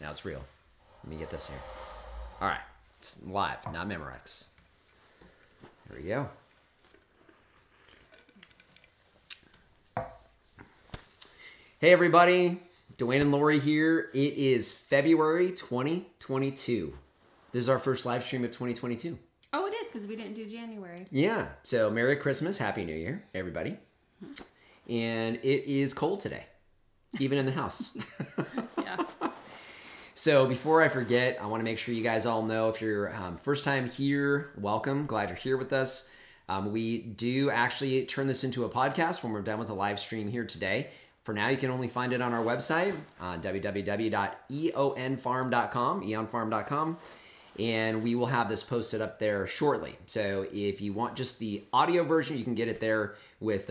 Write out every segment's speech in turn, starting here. Now it's real. Let me get this here. All right. It's live, not Memorex. Here we go. Hey, everybody. Duane and Lori here. It is February 2022. This is our first live stream of 2022. Oh, it is, because we didn't do January. Yeah. So, Merry Christmas. Happy New Year, everybody. And it is cold today, even in the house. Yeah. So before I forget, I want to make sure you guys all know, if you're first time here, welcome. Glad you're here with us. We do actually turn this into a podcast when we're done with the live stream here today. For now, you can only find it on our website, www.eonfarm.com, eonfarm.com. And we will have this posted up there shortly. So if you want just the audio version, you can get it there with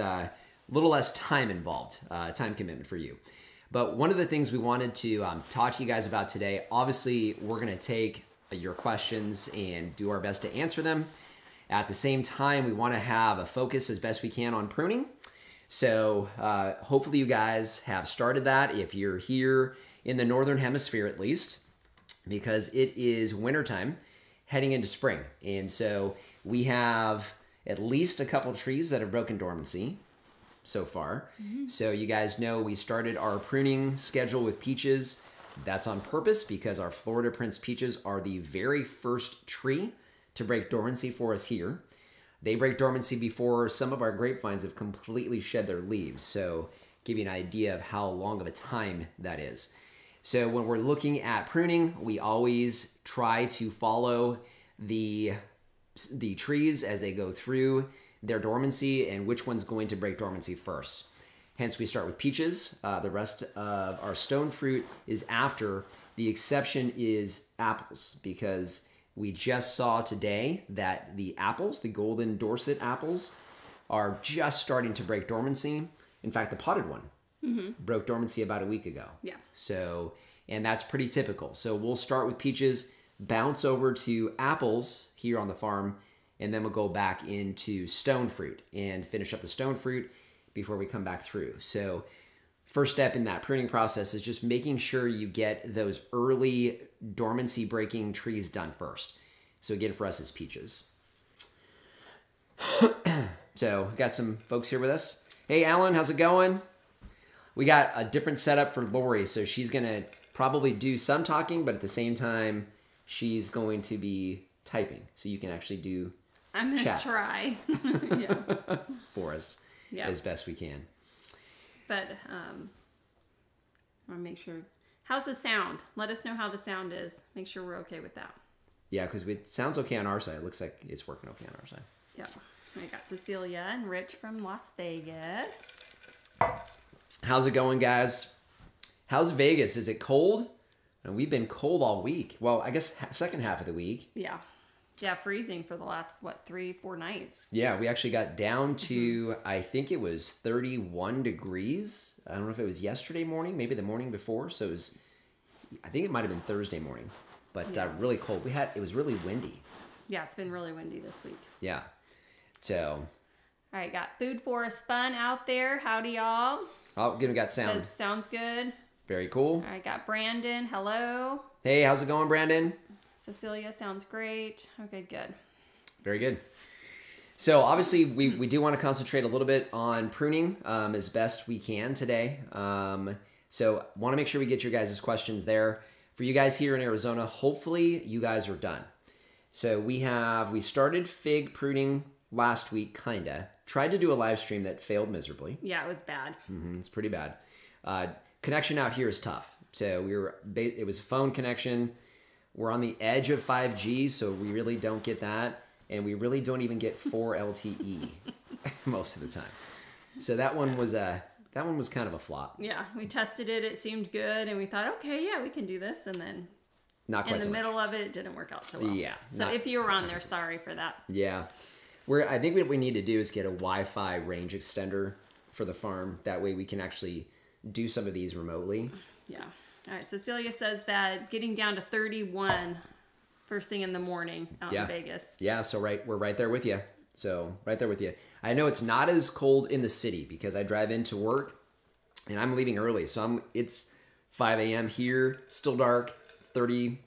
little less time involved, time commitment for you. But one of the things we wanted to talk to you guys about today, obviously we're gonna take your questions and do our best to answer them. At the same time, we wanna have a focus as best we can on pruning. So hopefully you guys have started that if you're here in the Northern Hemisphere at least, because it is wintertime heading into spring. And so we have at least a couple trees that have broken dormancy so far. Mm-hmm. So you guys know we started our pruning schedule with peaches. That's on purpose because our Florida Prince peaches are the very first tree to break dormancy for us here. They break dormancy before some of our grapevines have completely shed their leaves. So give you an idea of how long of a time that is. So when we're looking at pruning, we always try to follow the trees as they go through their dormancy and which one's going to break dormancy first. Hence, we start with peaches. The rest of our stone fruit is after. The exception is apples, because we just saw today that the apples, the golden Dorset apples, are just starting to break dormancy. In fact, the potted one broke dormancy about a week ago. Yeah. So, and that's pretty typical. So we'll start with peaches, bounce over to apples here on the farm, and then we'll go back into stone fruit and finish up the stone fruit before we come back through. So first step in that pruning process is just making sure you get those early dormancy breaking trees done first. So again, for us, it's peaches. So we got some folks here with us. Hey, Alan, how's it going? We got a different setup for Lori, so she's going to probably do some talking, but at the same time, she's going to be typing. So you can actually do I'm gonna chat. Try yeah. for us yeah. as best we can. But I want to make sure. How's the sound? Let us know how the sound is. Make sure we're okay with that. Yeah, because it sounds okay on our side. It looks like it's working okay on our side. Yeah. I got Cecilia and Rich from Las Vegas. How's it going, guys? How's Vegas? Is it cold? And we've been cold all week. Well, I guess second half of the week. Yeah. Yeah, freezing for the last, what, 3-4 nights. Yeah, we actually got down to, I think it was 31 degrees. I don't know if it was yesterday morning, maybe the morning before. So it was, I think it might have been Thursday morning, but yeah. Really cold. It was really windy. Yeah, it's been really windy this week. Yeah. So. All right, got Food Forest Fun out there. Howdy, y'all. Oh, good, we got sound. Says, sounds good. Very cool. All right, got Brandon. Hello. Hey, how's it going, Brandon? Cecilia, sounds great. Okay, good. Very good. So obviously we do want to concentrate a little bit on pruning as best we can today. So want to make sure we get your guys' questions there. For you guys here in Arizona, hopefully you guys are done. So we started fig pruning last week, kinda. Tried to do a live stream that failed miserably. Yeah, it was bad. It's pretty bad. Connection out here is tough. So it was a phone connection. We're on the edge of 5G, so we really don't get that. And we really don't even get 4 LTE most of the time. So that one was kind of a flop. Yeah, we tested it. It seemed good. And we thought, okay, yeah, we can do this. And then not quite in the middle of it, it didn't work out so well. Yeah. So if you were on there, sorry for that. Yeah. I think what we need to do is get a Wi-Fi range extender for the farm. That way we can actually do some of these remotely. Yeah. All right. Cecilia says that getting down to 31 first thing in the morning out in Vegas. Yeah. So we're right there with you. I know it's not as cold in the city because I drive into work and I'm leaving early. So it's 5 a.m. here, still dark, 31,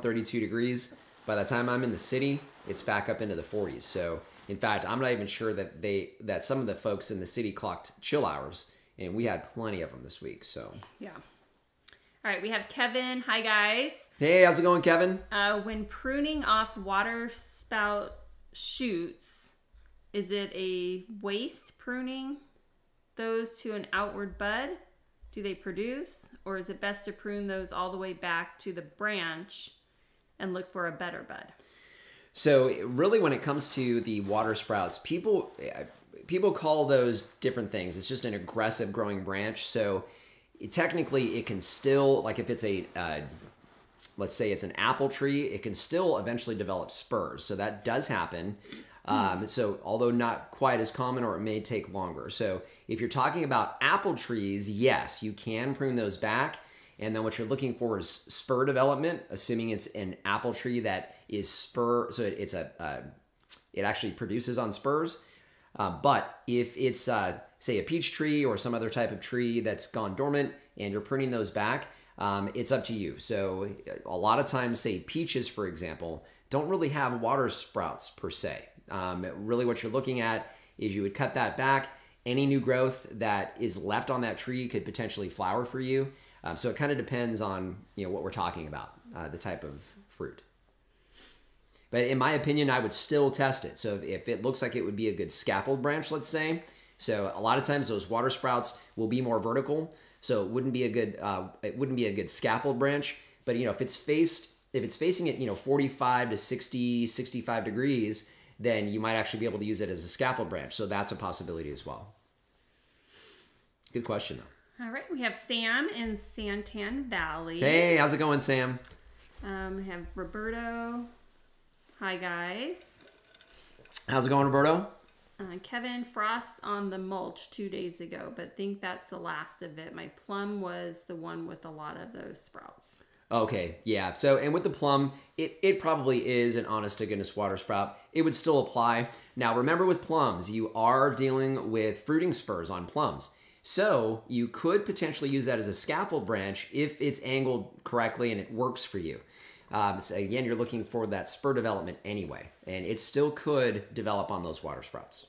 32 degrees. By the time I'm in the city, it's back up into the 40s. So in fact, I'm not even sure that some of the folks in the city clocked chill hours, and we had plenty of them this week. So yeah. All right, we have Kevin. Hi, guys. Hey, how's it going, Kevin? When pruning off waterspout shoots, is it a waste pruning those to an outward bud? Do they produce? Or is it best to prune those all the way back to the branch and look for a better bud? So really, when it comes to the water sprouts, people call those different things. It's just an aggressive growing branch. So technically, it can still, like if it's a, let's say it's an apple tree, it can still eventually develop spurs. So that does happen. So although not quite as common, or it may take longer. So if you're talking about apple trees, yes, you can prune those back. And then what you're looking for is spur development, assuming it's an apple tree that is spur. So it's it actually produces on spurs. But if it's say a peach tree or some other type of tree that's gone dormant and you're pruning those back, it's up to you. So a lot of times, say peaches, for example, don't really have water sprouts per se. Really what you're looking at is you would cut that back. Any new growth that is left on that tree could potentially flower for you. So it kind of depends on what we're talking about, the type of fruit. But in my opinion, I would still test it. So if it looks like it would be a good scaffold branch, let's say. So a lot of times those water sprouts will be more vertical. So it wouldn't be a good scaffold branch. But if it's facing it 45 to 60, 65 degrees, then you might actually be able to use it as a scaffold branch. So that's a possibility as well. Good question though. All right, we have Sam in Santan Valley. Hey, how's it going, Sam? We have Roberto. Hi, guys. How's it going, Roberto? Kevin, frost on the mulch 2 days ago, but think that's the last of it. My plum was the one with a lot of those sprouts. Okay, yeah. So, and with the plum, it probably is an honest-to-goodness water sprout. It would still apply. Now, remember with plums, you are dealing with fruiting spurs on plums. So, you could potentially use that as a scaffold branch if it's angled correctly and it works for you. So again, you're looking for that spur development anyway, and it still could develop on those water sprouts.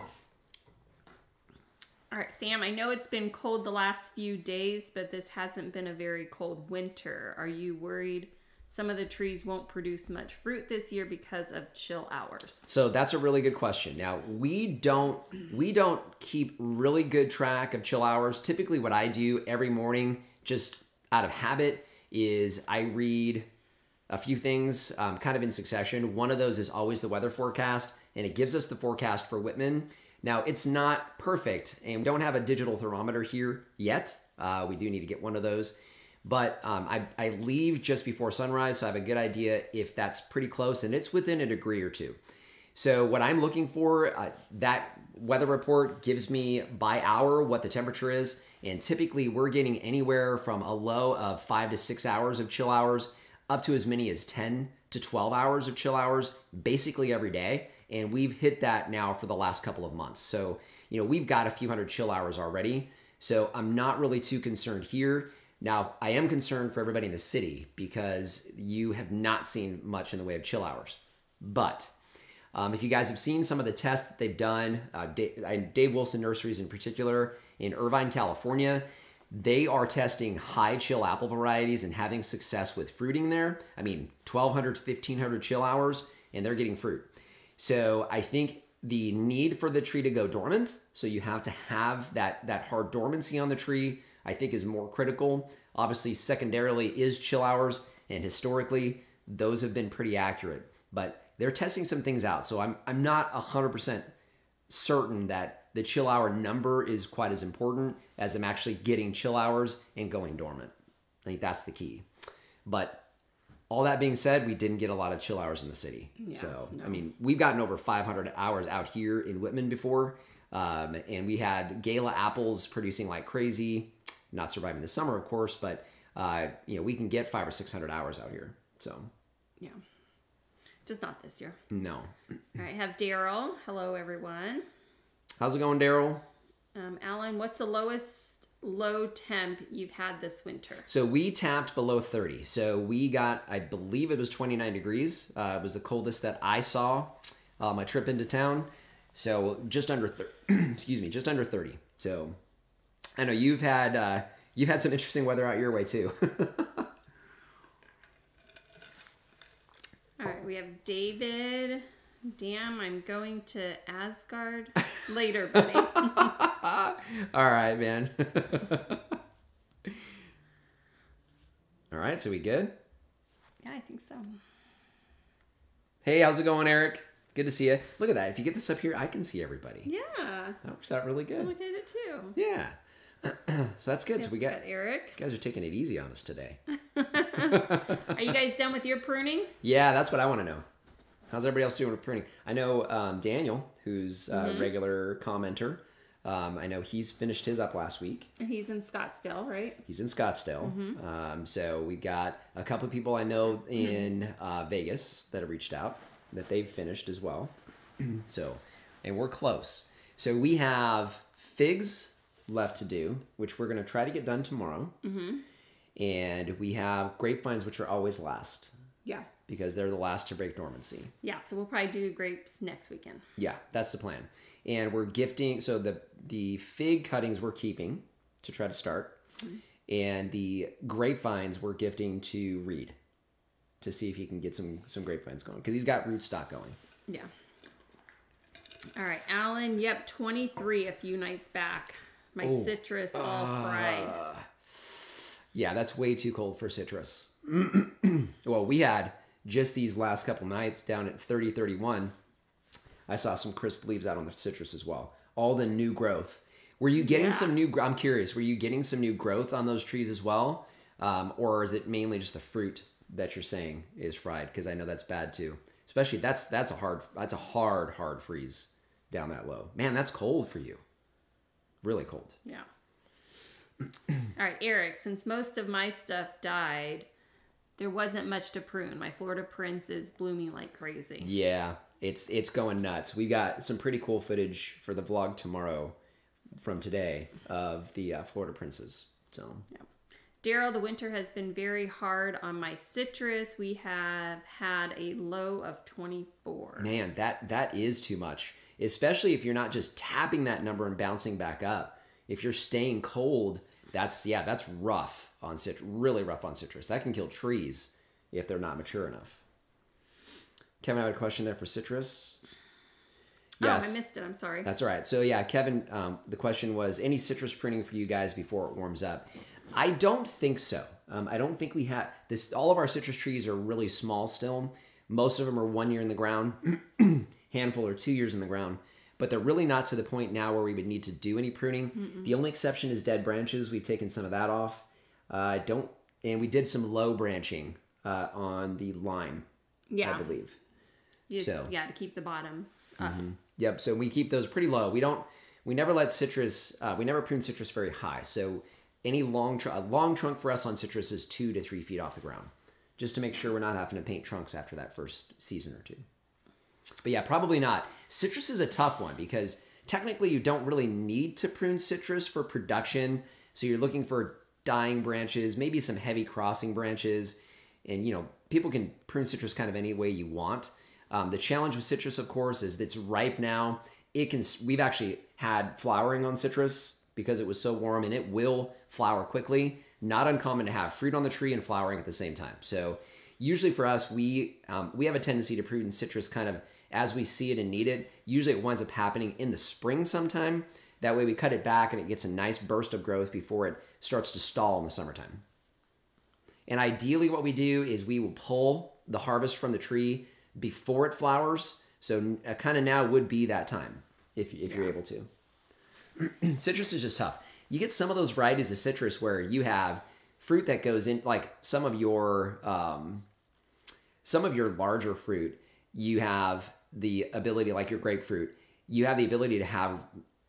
All right, Sam, I know it's been cold the last few days, but this hasn't been a very cold winter. Are you worried some of the trees won't produce much fruit this year because of chill hours? So that's a really good question. Now, we don't keep really good track of chill hours. Typically what I do every morning, just out of habit, is I read a few things kind of in succession. One of those is always the weather forecast, and it gives us the forecast for Whitman. Now, it's not perfect, and we don't have a digital thermometer here yet. We do need to get one of those. But I leave just before sunrise, so I have a good idea if that's pretty close, and it's within a degree or two. So what I'm looking for, that weather report gives me by hour what the temperature is. And typically we're getting anywhere from a low of 5 to 6 hours of chill hours up to as many as 10 to 12 hours of chill hours basically every day. And we've hit that now for the last couple of months. So, we've got a few hundred chill hours already. So I'm not really too concerned here. Now, I am concerned for everybody in the city because you have not seen much in the way of chill hours. But if you guys have seen some of the tests that they've done, Dave Wilson Nurseries in particular in Irvine, California, they are testing high chill apple varieties and having success with fruiting there. I mean, 1,200, 1,500 chill hours, and they're getting fruit. So I think the need for the tree to go dormant, so you have to have that hard dormancy on the tree, I think is more critical. Obviously, secondarily is chill hours, and historically, those have been pretty accurate. But they're testing some things out, so I'm not 100% certain that the chill hour number is quite as important as I'm actually getting chill hours and going dormant. I think that's the key. But all that being said, we didn't get a lot of chill hours in the city. Yeah, so, no. I mean, we've gotten over 500 hours out here in Whitman before, and we had Gala apples producing like crazy, not surviving the summer, of course, but we can get 500 or 600 hours out here. So, yeah. Just not this year. No. All right, have Daryl. Hello, everyone. How's it going, Daryl? Alan, what's the lowest low temp you've had this winter? So we tapped below 30. So we got, I believe it was 29 degrees. It was the coldest that I saw my trip into town. So just under, just under 30. So I know you've had some interesting weather out your way too. All right, we have David. Damn, I'm going to Asgard later, buddy. All right, man. All right, so we good? Yeah, I think so. Hey, how's it going, Eric? Good to see you. Look at that. If you get this up here, I can see everybody. Yeah. That works out really good. I look at it too. Yeah. So that's good. So we got Eric. You guys are taking it easy on us today. Are you guys done with your pruning? Yeah, that's what I want to know. How's everybody else doing with pruning? I know Daniel, who's a regular commenter, I know he's finished his up last week. He's in Scottsdale, right? He's in Scottsdale. So we got a couple of people I know in Vegas that have reached out that they've finished as well. So, and we're close. So we have figs left to do, which we're going to try to get done tomorrow. And we have grapevines, which are always last. Yeah. Because they're the last to break dormancy. Yeah, so we'll probably do grapes next weekend. Yeah, that's the plan. And we're gifting, so the fig cuttings we're keeping to try to start. And the grapevines we're gifting to Reed to see if he can get some grapevines going. Because he's got rootstock going. Yeah. All right, Alan, yep, 23 a few nights back. My citrus all fried. Yeah, that's way too cold for citrus. Well, we had... just these last couple nights down at 30, 31, I saw some crisp leaves out on the citrus as well. All the new growth. Were you getting some new, I'm curious, were you getting some new growth on those trees as well? Or is it mainly just the fruit that you're saying is fried? Because I know that's bad too. Especially that's a hard freeze down that low. Man, that's cold for you. Really cold. Yeah. All right, Eric, since most of my stuff died, there wasn't much to prune. My Florida Prince is blooming like crazy. Yeah, it's going nuts. We got some pretty cool footage for the vlog tomorrow from today of the Florida Princes. So, yeah. Daryl, the winter has been very hard on my citrus. We have had a low of 24. Man, that is too much, especially if you're not just tapping that number and bouncing back up. If you're staying cold, that's rough. On citrus, really rough on citrus. That can kill trees if they're not mature enough. Kevin, I had a question there for citrus. Yes. Oh, I missed it. I'm sorry. That's all right. So yeah, Kevin, the question was, any citrus pruning for you guys before it warms up? I don't think so. I don't think we have this. All of our citrus trees are really small still. Most of them are 1 year in the ground, handful or 2 years in the ground. But they're really not to the point now where we would need to do any pruning. The only exception is dead branches. We've taken some of that off. And we did some low branching on the lime, I believe. Yeah, to keep the bottom up. Yep, so we keep those pretty low. We never let citrus, we never prune citrus very high. So any long trunk for us on citrus is 2 to 3 feet off the ground, just to make sure we're not having to paint trunks after that first season or two. But yeah, probably not. Citrus is a tough one because technically you don't really need to prune citrus for production. So you're looking for dying branches, maybe some heavy crossing branches. And, you know, people can prune citrus kind of any way you want. The challenge with citrus, of course, is that it's ripe now. We've actually had flowering on citrus because it was so warm, and it will flower quickly. Not uncommon to have fruit on the tree and flowering at the same time. So usually for us, we have a tendency to prune citrus kind of as we see it and need it. Usually it winds up happening in the spring sometime. That way we cut it back and it gets a nice burst of growth before it starts to stall in the summertime. And ideally what we do is we will pull the harvest from the tree before it flowers. So kind of now would be that time if you're able to. Citrus is just tough. You get some of those varieties of citrus where you have fruit that goes in, like some of your larger fruit, you have the ability, like your grapefruit, you have the ability to have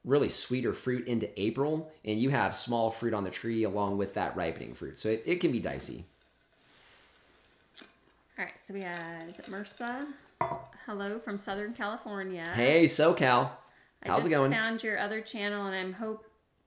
really sweeter fruit into April, and you have small fruit on the tree along with that ripening fruit. So it can be dicey. All right, so we have, is it Mirsa? Hello from Southern California. Hey, SoCal. How's it going? I just found your other channel, and I'm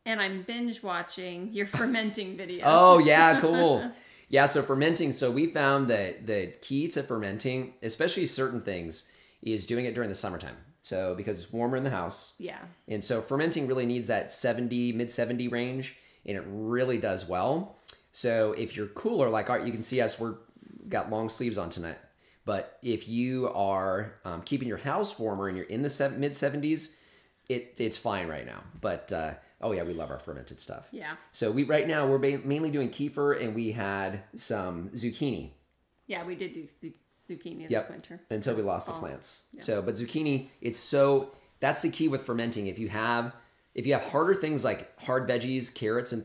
And I'm binge watching your fermenting videos. Oh, yeah, cool. Yeah, so fermenting. So we found that the key to fermenting, especially certain things, is doing it during the summertime. So because it's warmer in the house. Yeah. And so fermenting really needs that 70, mid-70 range, and it really does well. So if you're cooler, like you can see us, we've got long sleeves on tonight. But if you are keeping your house warmer and you're in the mid-70s, it's fine right now. But oh yeah, we love our fermented stuff. Yeah. So we right now we're mainly doing kefir, and we had some zucchini. Yeah, we did do zucchini this winter until we lost the plants. Yeah. So, but zucchini, that's the key with fermenting. If you have harder things like hard veggies, carrots and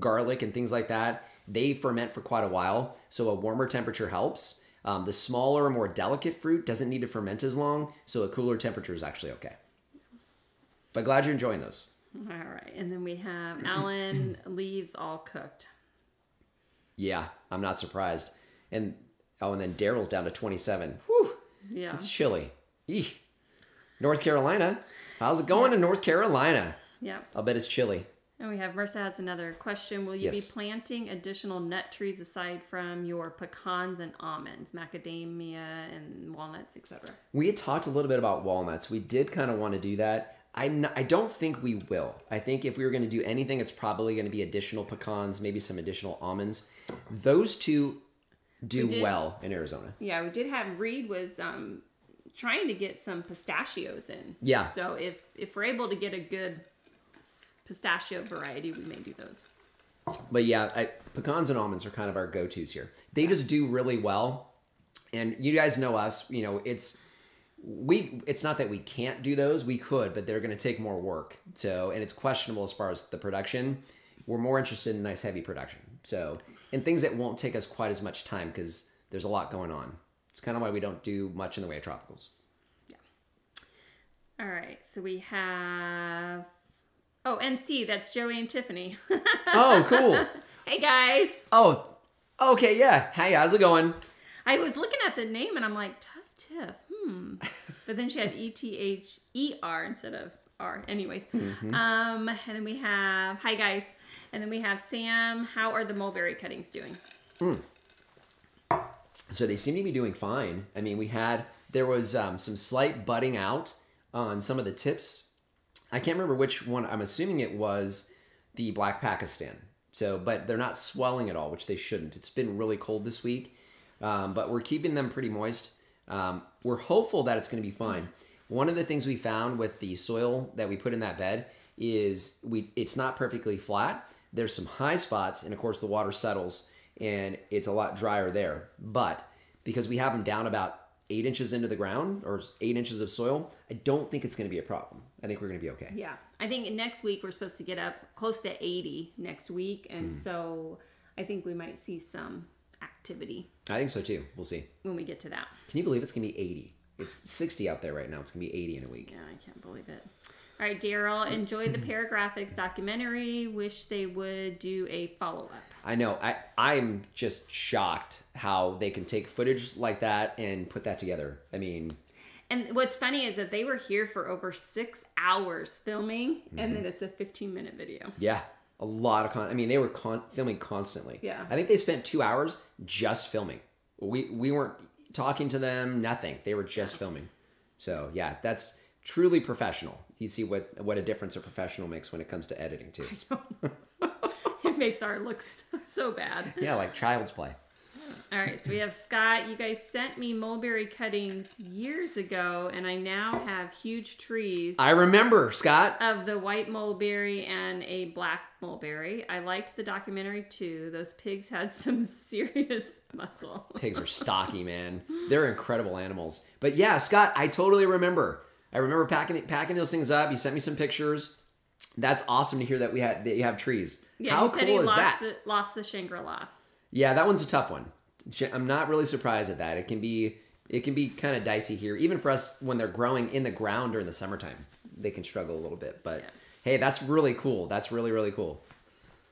garlic and things like that, they ferment for quite a while. So a warmer temperature helps. The smaller, more delicate fruit doesn't need to ferment as long. So a cooler temperature is actually okay. But glad you're enjoying those. All right. And then we have Alan leaves all cooked. Yeah, I'm not surprised. And oh, and then Daryl's down to 27. Whew. Yeah. It's chilly. Eek. North Carolina. How's it going in North Carolina? Yeah. I'll bet it's chilly. And we have Marissa has another question. Will you be planting additional nut trees aside from your pecans and almonds, macadamia and walnuts, etc.? We had talked a little bit about walnuts. We did kind of want to do that. I don't think we will. I think if we were going to do anything, it's probably going to be additional pecans, maybe some additional almonds. Those two do well in Arizona. Yeah, we did have Reed was trying to get some pistachios in. Yeah. So if we're able to get a good pistachio variety, we may do those. But yeah, pecans and almonds are kind of our go-tos here. They just do really well. And you guys know us, you know, it's not that we can't do those. We could, but they're going to take more work. So, and it's questionable as far as the production. We're more interested in nice heavy production. So, and things that won't take us quite as much time because there's a lot going on. It's kind of why we don't do much in the way of tropicals. Yeah. All right. So we have, oh, NC, that's Joey and Tiffany. Oh, cool. Hey guys. Oh, okay. Yeah. Hey, how's it going? I was looking at the name and I'm like, Tough Tiff. But then she had E-T-H-E-R instead of R. Anyways. Mm-hmm. And then we have, hi guys. And then we have Sam. How are the mulberry cuttings doing? Mm. So they seem to be doing fine. I mean, there was some slight budding out on some of the tips. I can't remember which one. I'm assuming it was the Black Pakistan. So, but they're not swelling at all, which they shouldn't. It's been really cold this week. But we're keeping them pretty moist. We're hopeful that it's going to be fine. One of the things we found with the soil that we put in that bed is it's not perfectly flat. There's some high spots, and of course the water settles, and it's a lot drier there. But because we have them down about 8 inches into the ground or 8 inches of soil, I don't think it's going to be a problem. I think we're going to be okay. Yeah. I think next week we're supposed to get up close to 80 next week, and so I think we might see some activity. I think so too. We'll see when we get to that. Can you believe it's gonna be 80? It's 60 out there right now. It's gonna be 80 in a week. Yeah, I can't believe it. All right, Daryl, enjoy the Paragraphics documentary. Wish they would do a follow-up. I know. I'm just shocked how they can take footage like that and put that together. I mean, and what's funny is that they were here for over 6 hours filming, and then it's a 15-minute video. Yeah. A lot of I mean, they were filming constantly. Yeah. I think they spent 2 hours just filming. We weren't talking to them, nothing. They were just filming. So yeah, that's truly professional. You see what a difference a professional makes when it comes to editing too. I know. It makes our looks so bad. Yeah, like child's play. All right, so we have Scott. You guys sent me mulberry cuttings years ago, and I now have huge trees. I remember, Scott. Of the white mulberry and a black mulberry. I liked the documentary, too. Those pigs had some serious muscle. Pigs are stocky, man. They're incredible animals. But yeah, Scott, I totally remember. I remember packing those things up. You sent me some pictures. That's awesome to hear that you have trees. Yeah, how cool is that? Lost the Shangri-La. Yeah, that one's a tough one. I'm not really surprised at that. It can be kind of dicey here, even for us when they're growing in the ground during the summertime. They can struggle a little bit, but hey, that's really cool. That's really, really cool.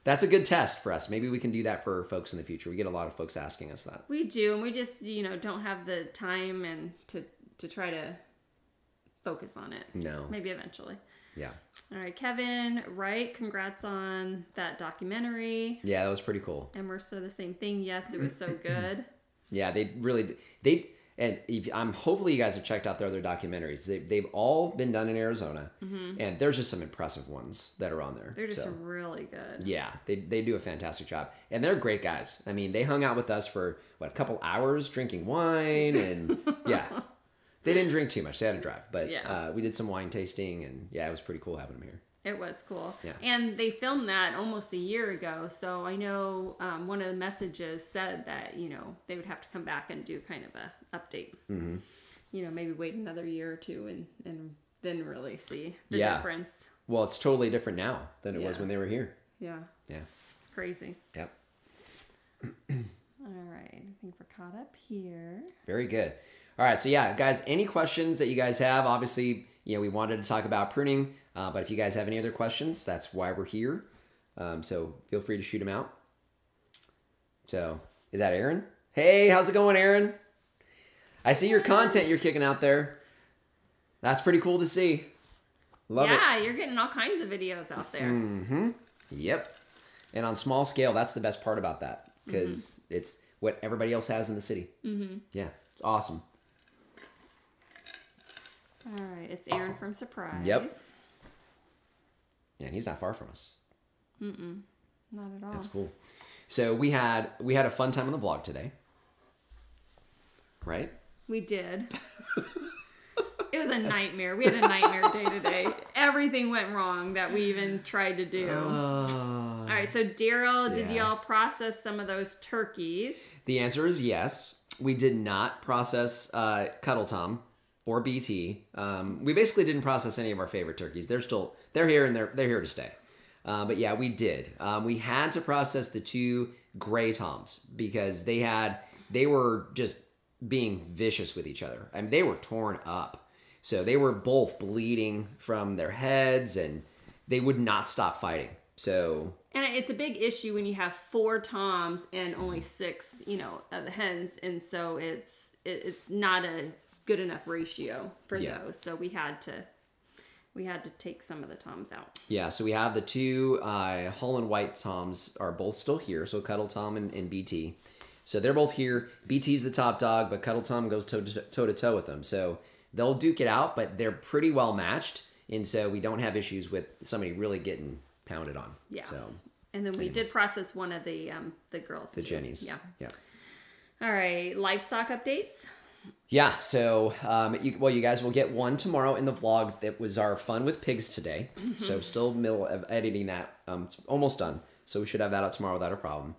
That's a good test for us. Maybe we can do that for folks in the future. We get a lot of folks asking us that. We do, and we just don't have the time and to try to focus on it. No, maybe eventually. Yeah. All right, Kevin Wright, congrats on that documentary. Yeah, that was pretty cool. And we're so the same thing. Yes, it was so good. Yeah, they really, hopefully you guys have checked out their other documentaries. They've all been done in Arizona, and there's just some impressive ones that are on there. They're just really good. Yeah, they do a fantastic job, and they're great guys. I mean, they hung out with us for what, a couple hours drinking wine, and yeah, they didn't drink too much. They had to drive, but yeah. We did some wine tasting, and yeah, it was pretty cool having them here. It was cool. Yeah. And they filmed that almost a year ago. So I know one of the messages said that, you know, they would have to come back and do kind of a update. Mm-hmm. You know, maybe wait another year or two and then really see the difference. Well, it's totally different now than it was when they were here. Yeah. Yeah. It's crazy. Yep. All right. I think we're caught up here. Very good. All right. So yeah, guys, any questions that you guys have, obviously, you know, we wanted to talk about pruning. But if you guys have any other questions, that's why we're here. So feel free to shoot them out. So is that Aaron? Hey, how's it going, Aaron? I see your content you're kicking out there. That's pretty cool to see. Love it. Yeah, you're getting all kinds of videos out there. Mm-hmm. Yep. And on small scale, that's the best part about that. Because it's what everybody else has in the city. Mm-hmm. Yeah, it's awesome. All right, it's Aaron from Surprise. Yep. And he's not far from us. Mm-mm. Not at all. That's cool. So we had a fun time on the vlog today. Right? We did. It was a nightmare. We had a nightmare day today. Everything went wrong that we even tried to do. All right. So Daryl, did y'all process some of those turkeys? The answer is yes. We did not process Cuddle Tom. Or BT. We basically didn't process any of our favorite turkeys. They're here and they're here to stay. But yeah, we did. We had to process the two gray toms because they were just being vicious with each other. I mean, they were torn up. So they were both bleeding from their heads and they would not stop fighting. So. And it's a big issue when you have 4 toms and only 6, you know, of the hens. And so it's not a good enough ratio for those, so we had to take some of the toms out. Yeah, so we have the two Holland White toms are both still here, so Cuddle Tom and BT. So they're both here. BT's the top dog, but Cuddle Tom goes toe to toe with them. So they'll duke it out, but they're pretty well matched, and so we don't have issues with somebody really getting pounded on. Yeah. So and then we did process one of the girls, the Jennies. Yeah. Yeah. All right, livestock updates. Yeah, so, you guys will get one tomorrow in the vlog that was our fun with pigs today. So still middle of editing that. It's almost done. So we should have that out tomorrow without a problem.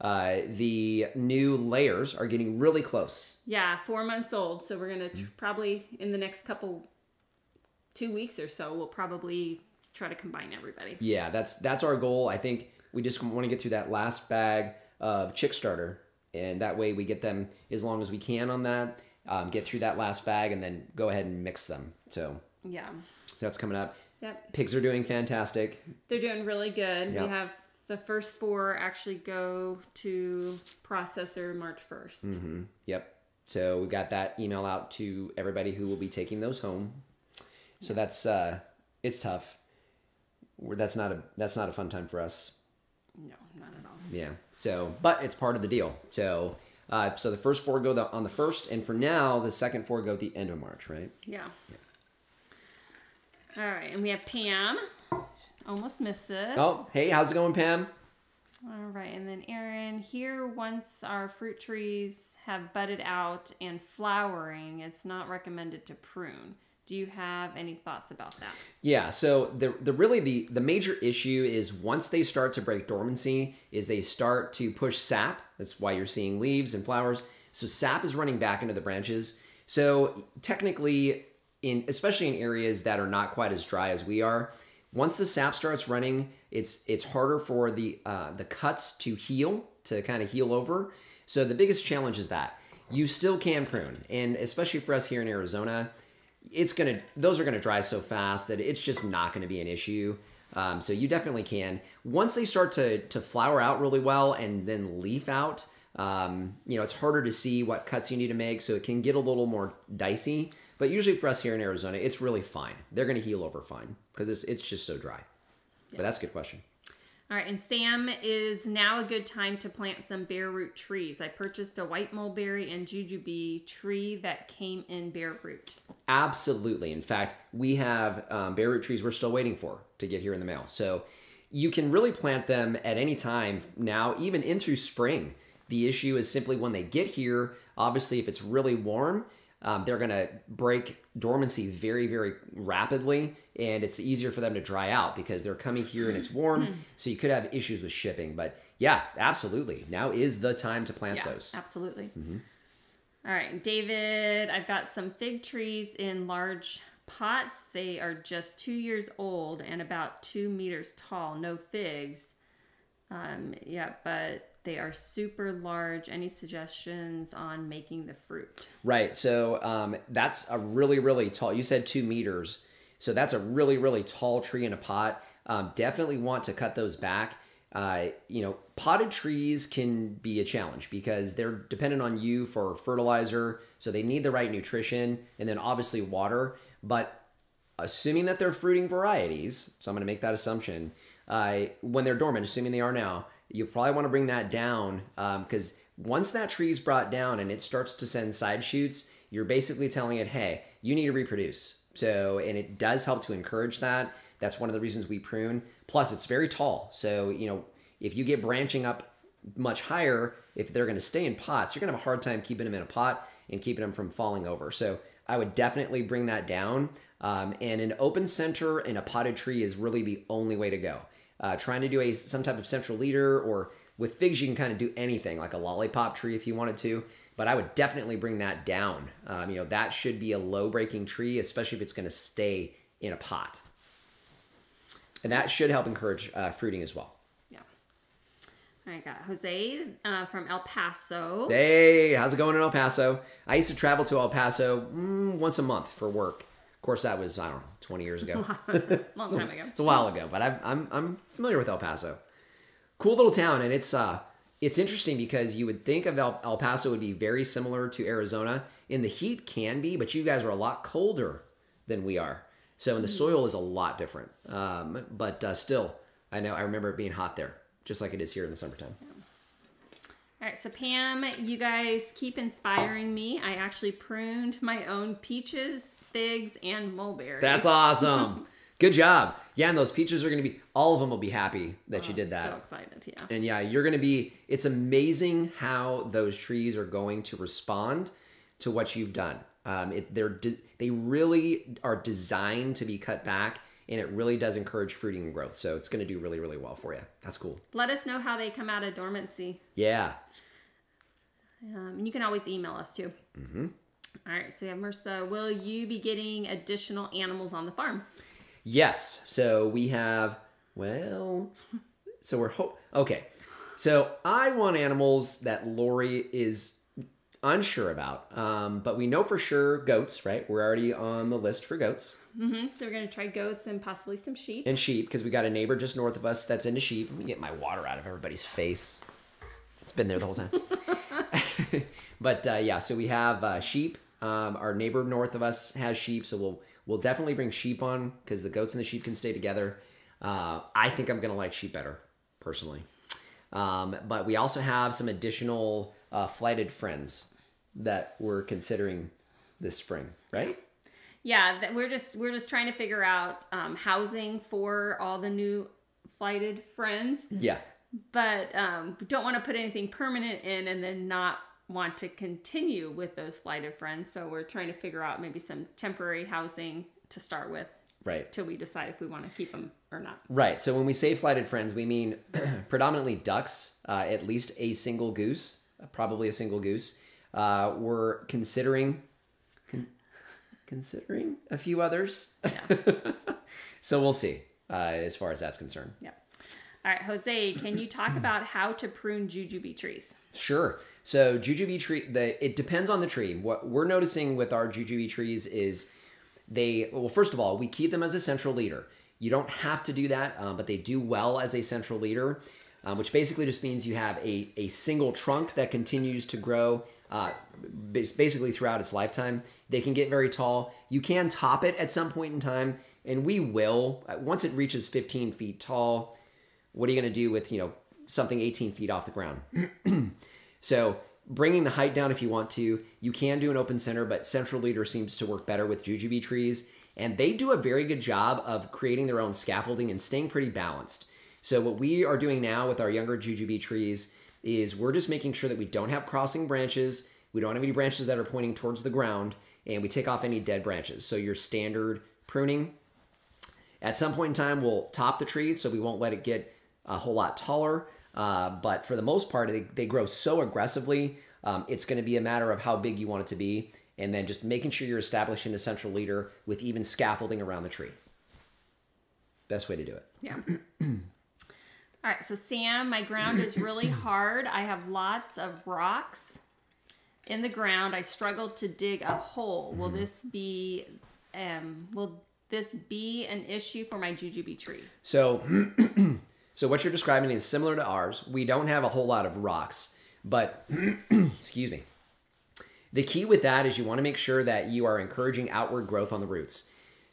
The new layers are getting really close. Yeah, 4 months old. So we're going to probably in the next 2 weeks or so, we'll probably try to combine everybody. Yeah, that's our goal. I think we just want to get through that last bag of chick starter. And that way we get them as long as we can on that. Get through that last bag and then go ahead and mix them. So yeah, that's coming up. Yep. Pigs are doing fantastic. They're doing really good. Yep. We have the first 4 actually go to processor March 1st. Mm-hmm. Yep. So we got that email out to everybody who will be taking those home. So that's it's tough. That's not a fun time for us. No, not at all. Yeah. So, but it's part of the deal. So. So the first 4 go on the 1st, and for now, the second 4 go at the end of March, right? Yeah. Yeah. All right, and we have Pam. Almost misses. Oh, hey, how's it going, Pam? All right, and then Aaron, here once our fruit trees have budded out and flowering, it's not recommended to prune. Do you have any thoughts about that? Yeah, so the major issue is once they start to break dormancy is they start to push sap. That's why you're seeing leaves and flowers. So sap is running back into the branches. So technically, especially in areas that are not quite as dry as we are, once the sap starts running, it's harder for the cuts to heal, to kind of heal over. So the biggest challenge is that. You still can prune, and especially for us here in Arizona, those are gonna dry so fast that it's just not gonna be an issue. So you definitely can. Once they start to flower out really well and then leaf out, you know, it's harder to see what cuts you need to make, so it can get a little more dicey. But usually for us here in Arizona, it's really fine. They're going to heal over fine because it's just so dry. Yeah. But that's a good question. All right, and Sam, is now a good time to plant some bare root trees? I purchased a white mulberry and jujube tree that came in bare root. Absolutely. In fact, we have bare root trees we're still waiting for to get here in the mail. So you can really plant them at any time now, even into spring. The issue is simply when they get here, obviously if it's really warm, they're going to break dormancy very, very rapidly, and it's easier for them to dry out because they're coming here and it's warm, so you could have issues with shipping. But yeah, absolutely. Now is the time to plant those. Absolutely. Mm-hmm. All right, David, I've got some fig trees in large pots. They are just 2 years old and about 2 meters tall. No figs. Yeah, but they are super large. Any suggestions on making the fruit? Right. So that's a really, really tall. You said 2 meters. So that's a really, really tall tree in a pot. Definitely want to cut those back. You know, potted trees can be a challenge because they're dependent on you for fertilizer. So they need the right nutrition and then obviously water. But assuming that they're fruiting varieties, so I'm going to make that assumption, when they're dormant, assuming they are now, you probably want to bring that down because once that tree's brought down and it starts to send side shoots, you're basically telling it, hey, you need to reproduce. So, and it does help to encourage that. That's one of the reasons we prune. Plus, it's very tall. So, you know, if you get branching up much higher, if they're going to stay in pots, you're going to have a hard time keeping them in a pot and keeping them from falling over. So I would definitely bring that down. And an open center in a potted tree is really the only way to go. Trying to do some type of central leader, or with figs you can kind of do anything, like a lollipop tree if you wanted to, but I would definitely bring that down. You know, that should be a low breaking tree, especially if it's going to stay in a pot. And that should help encourage fruiting as well. Yeah. All right, got Jose from El Paso. Hey, how's it going in El Paso? I used to travel to El Paso once a month for work. Of course, that was, I don't know, 20 years ago. Long time ago. It's a while ago, but I'm familiar with El Paso. Cool little town, and it's interesting because you would think of El Paso would be very similar to Arizona. In the heat can be, but you guys are a lot colder than we are. So and the soil is a lot different. But still, I remember it being hot there, just like it is here in the summertime. Yeah. All right, so Pam, you guys keep inspiring me. I actually pruned my own peaches, figs, and mulberries. That's awesome. Good job. Yeah, and those peaches are going to be, all of them will be happy that you did that. I'm so excited, yeah. And yeah, you're going to be, it's amazing how those trees are going to respond to what you've done. They really are designed to be cut back, and it really does encourage fruiting and growth. So it's going to do really, really well for you. That's cool. Let us know how they come out of dormancy. Yeah. And you can always email us too. Mm-hmm. All right. So we have Marissa. Will you be getting additional animals on the farm? Yes. So we have, well, so we're, okay. So I want animals that Lori is unsure about. But we know for sure goats, right? We're already on the list for goats. Mm-hmm. So we're going to try goats and possibly some sheep. And sheep, because we got a neighbor just north of us that's into sheep. Let me get my water out of everybody's face. It's been there the whole time. But yeah, so we have sheep. Our neighbor north of us has sheep, so we'll definitely bring sheep on because the goats and the sheep can stay together. I think I'm going to like sheep better, personally. But we also have some additional flighted friends that we're considering this spring, right? Yeah, we're just trying to figure out housing for all the new flighted friends. Yeah. But don't want to put anything permanent in and then not want to continue with those flighted friends. So we're trying to figure out maybe some temporary housing to start with. Right. Till we decide if we want to keep them or not. Right. So when we say flighted friends, we mean predominantly ducks, at least a single goose, probably a single goose. We're considering... Considering a few others. Yeah. So we'll see as far as that's concerned. Yeah. All right, Jose, can you talk about how to prune jujube trees? Sure. So jujube tree, it depends on the tree. What we're noticing with our jujube trees is well, first of all, we keep them as a central leader. You don't have to do that, but they do well as a central leader. which basically just means you have a single trunk that continues to grow basically throughout its lifetime. They can get very tall. You can top it at some point in time, and we will. Once it reaches 15 feet tall, what are you going to do with, you know, something 18 feet off the ground? So bringing the height down if you want to. You can do an open center, but central leader seems to work better with jujube trees. And they do a very good job of creating their own scaffolding and staying pretty balanced. So what we are doing now with our younger jujube trees is we're just making sure that we don't have crossing branches. We don't have any branches that are pointing towards the ground, and we take off any dead branches. So your standard pruning. At some point in time, we'll top the tree, so we won't let it get a whole lot taller. But for the most part, they grow so aggressively, it's going to be a matter of how big you want it to be, and then just making sure you're establishing the central leader with even scaffolding around the tree. Best way to do it. Yeah. All right, so Sam, my ground is really hard. I have lots of rocks in the ground. I struggled to dig a hole. Will this be an issue for my jujube tree? So what you're describing is similar to ours. We don't have a whole lot of rocks, but excuse me. The key with that is you want to make sure that you are encouraging outward growth on the roots.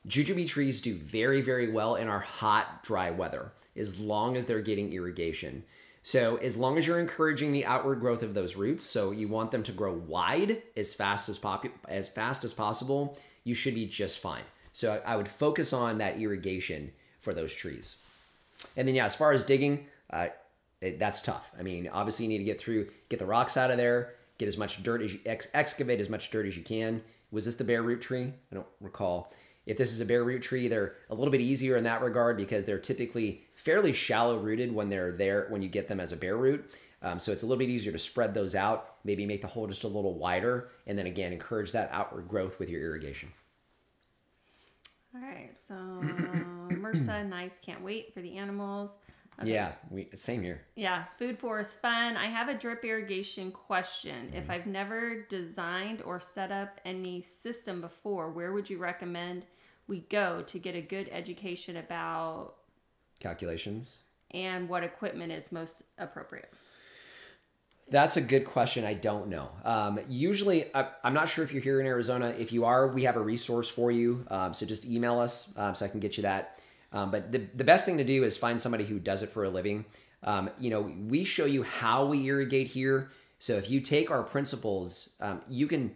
Jujube trees do very, very well in our hot, dry weather, as long as they're getting irrigation. So as long as you're encouraging the outward growth of those roots, so you want them to grow wide as fast as possible, you should be just fine. So I would focus on that irrigation for those trees. And then, yeah, as far as digging, that's tough. I mean, obviously you need to get the rocks out of there, get as much dirt as you, excavate as much dirt as you can. Was this the bare root tree? I don't recall. If this is a bare root tree, they're a little bit easier in that regard because they're typically fairly shallow rooted when they're there, when you get them as a bare root. So it's a little bit easier to spread those out, maybe make the hole just a little wider, and then again, encourage that outward growth with your irrigation. All right, so MRSA, nice, can't wait for the animals. Okay. Yeah, same here. Yeah, food forest fun. I have a drip irrigation question. If I've never designed or set up any system before, where would you recommend we go to get a good education about calculations and what equipment is most appropriate? That's a good question. I don't know. Usually, I'm not sure if you're here in Arizona. If you are, we have a resource for you. So just email us so I can get you that. But the best thing to do is find somebody who does it for a living. You know, we show you how we irrigate here. So if you take our principles, you can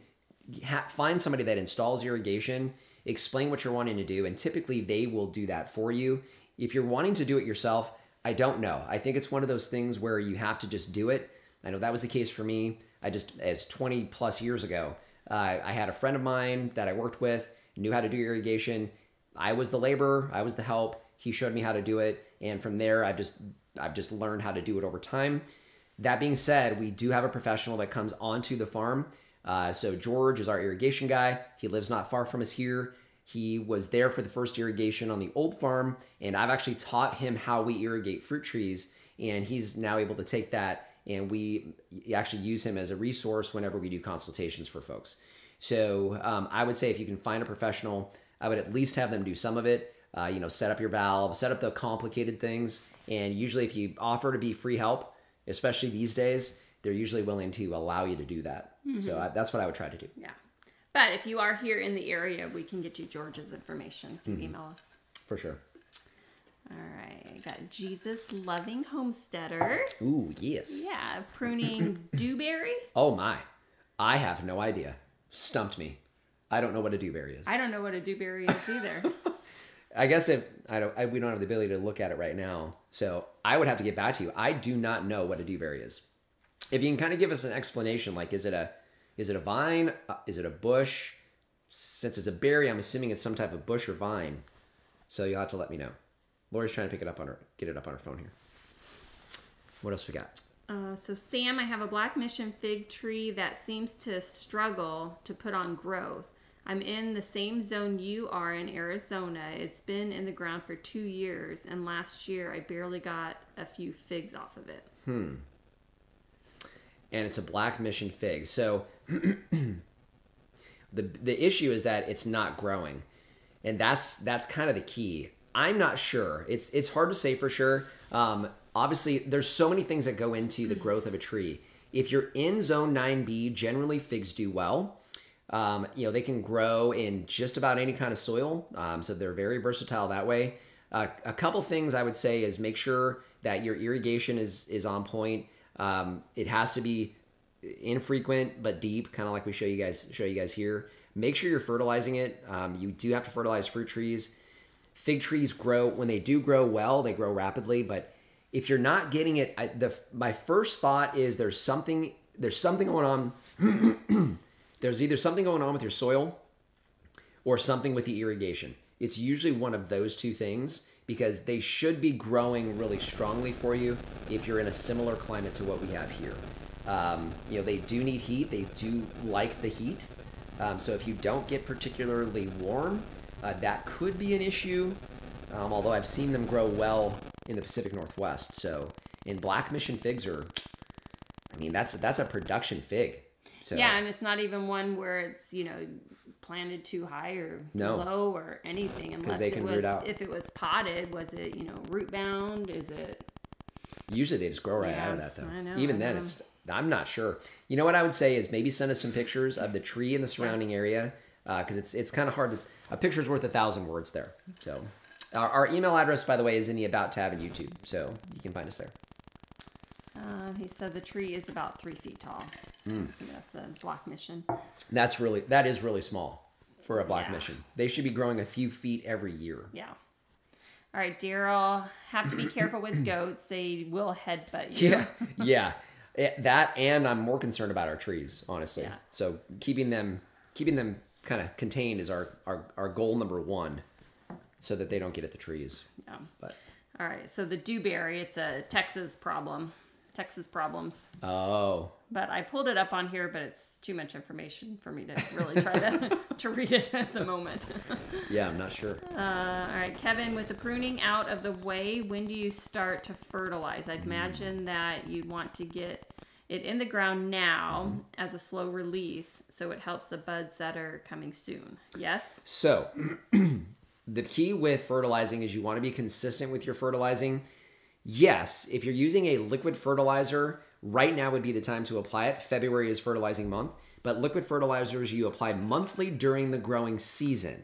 find somebody that installs irrigation, explain what you're wanting to do, and typically they will do that for you. If you're wanting to do it yourself, I don't know. I think it's one of those things where you have to just do it. I know that was the case for me. As 20 plus years ago, I had a friend of mine that I worked with, knew how to do irrigation. I was the laborer, I was the help. He showed me how to do it. And from there, I've just learned how to do it over time. That being said, we do have a professional that comes onto the farm. So George is our irrigation guy. He lives not far from us here. He was there for the first irrigation on the old farm. And I've actually taught him how we irrigate fruit trees. And he's now able to take that, and we actually use him as a resource whenever we do consultations for folks. So I would say if you can find a professional, I would at least have them do some of it. You know, set up your valve, set up the complicated things. And usually if you offer to be free help, especially these days, they're usually willing to allow you to do that. Mm-hmm. So that's what I would try to do. Yeah. But if you are here in the area, we can get you George's information if you email us. For sure. All right, I got Jesus Loving Homesteader. Ooh, yes. Yeah, pruning dewberry. Oh my, I have no idea. Stumped me. I don't know what a dewberry is. I don't know what a dewberry is either. I guess we don't have the ability to look at it right now, so I would have to get back to you. I do not know what a dewberry is. If you can kind of give us an explanation, like is it a vine? Is it a bush? Since it's a berry, I'm assuming it's some type of bush or vine. So you'll have to let me know. Lori's trying to get it up on her phone here. What else we got? So Sam, I have a black mission fig tree that seems to struggle to put on growth. I'm in the same zone you are in Arizona. It's been in the ground for 2 years, and last year I barely got a few figs off of it. And it's a black mission fig. So the issue is that it's not growing, and that's kind of the key. I'm not sure. It's hard to say for sure. Obviously, there's so many things that go into the growth of a tree. If you're in zone 9B, generally figs do well. You know, they can grow in just about any kind of soil, so they're very versatile that way. A couple things I would say is make sure that your irrigation is on point. It has to be infrequent but deep, kind of like we show you guys here. Make sure you're fertilizing it. You do have to fertilize fruit trees. Fig trees grow, when they do grow well, they grow rapidly, but if you're not getting it, my first thought is there's something going on. There's either something going on with your soil or something with the irrigation. It's usually one of those two things, because they should be growing really strongly for you if you're in a similar climate to what we have here. You know, they do need heat. They do like the heat. So if you don't get particularly warm, that could be an issue. Although I've seen them grow well in the Pacific Northwest. So in Black Mission figs are, I mean, that's a production fig. So, yeah, and it's not even one where it's, you know, planted too high or low or anything, unless they can root out. If it was potted, was it, you know, root bound? Is it? Usually they just grow right out of that though. I know, even then, it's, I'm not sure. You know what I would say is maybe send us some pictures of the tree in the surrounding area, because it's kind of hard to, a picture's worth 1,000 words there. So our email address, by the way, is in the About tab in YouTube, so you can find us there. He said the tree is about 3 feet tall. So that's the Black Mission. That is really small for a Black Mission. They should be growing a few feet every year. Yeah. All right, Daryl, have to be careful with goats. They will headbutt you. Yeah, yeah. That, and I'm more concerned about our trees, honestly. Yeah. So keeping them kind of contained is our goal number one, so that they don't get at the trees. Yeah. But all right, so the dewberry, it's a Texas problem. Texas problems. Oh. But I pulled it up on here, but it's too much information for me to really try to read it at the moment. Yeah, I'm not sure. All right, Kevin, with the pruning out of the way, when do you start to fertilize? I'd imagine that you'd want to get it in the ground now as a slow release, so it helps the buds that are coming soon. Yes? So the key with fertilizing is you want to be consistent with your fertilizing. Yes, if you're using a liquid fertilizer, right now would be the time to apply it. February is fertilizing month, but liquid fertilizers you apply monthly during the growing season.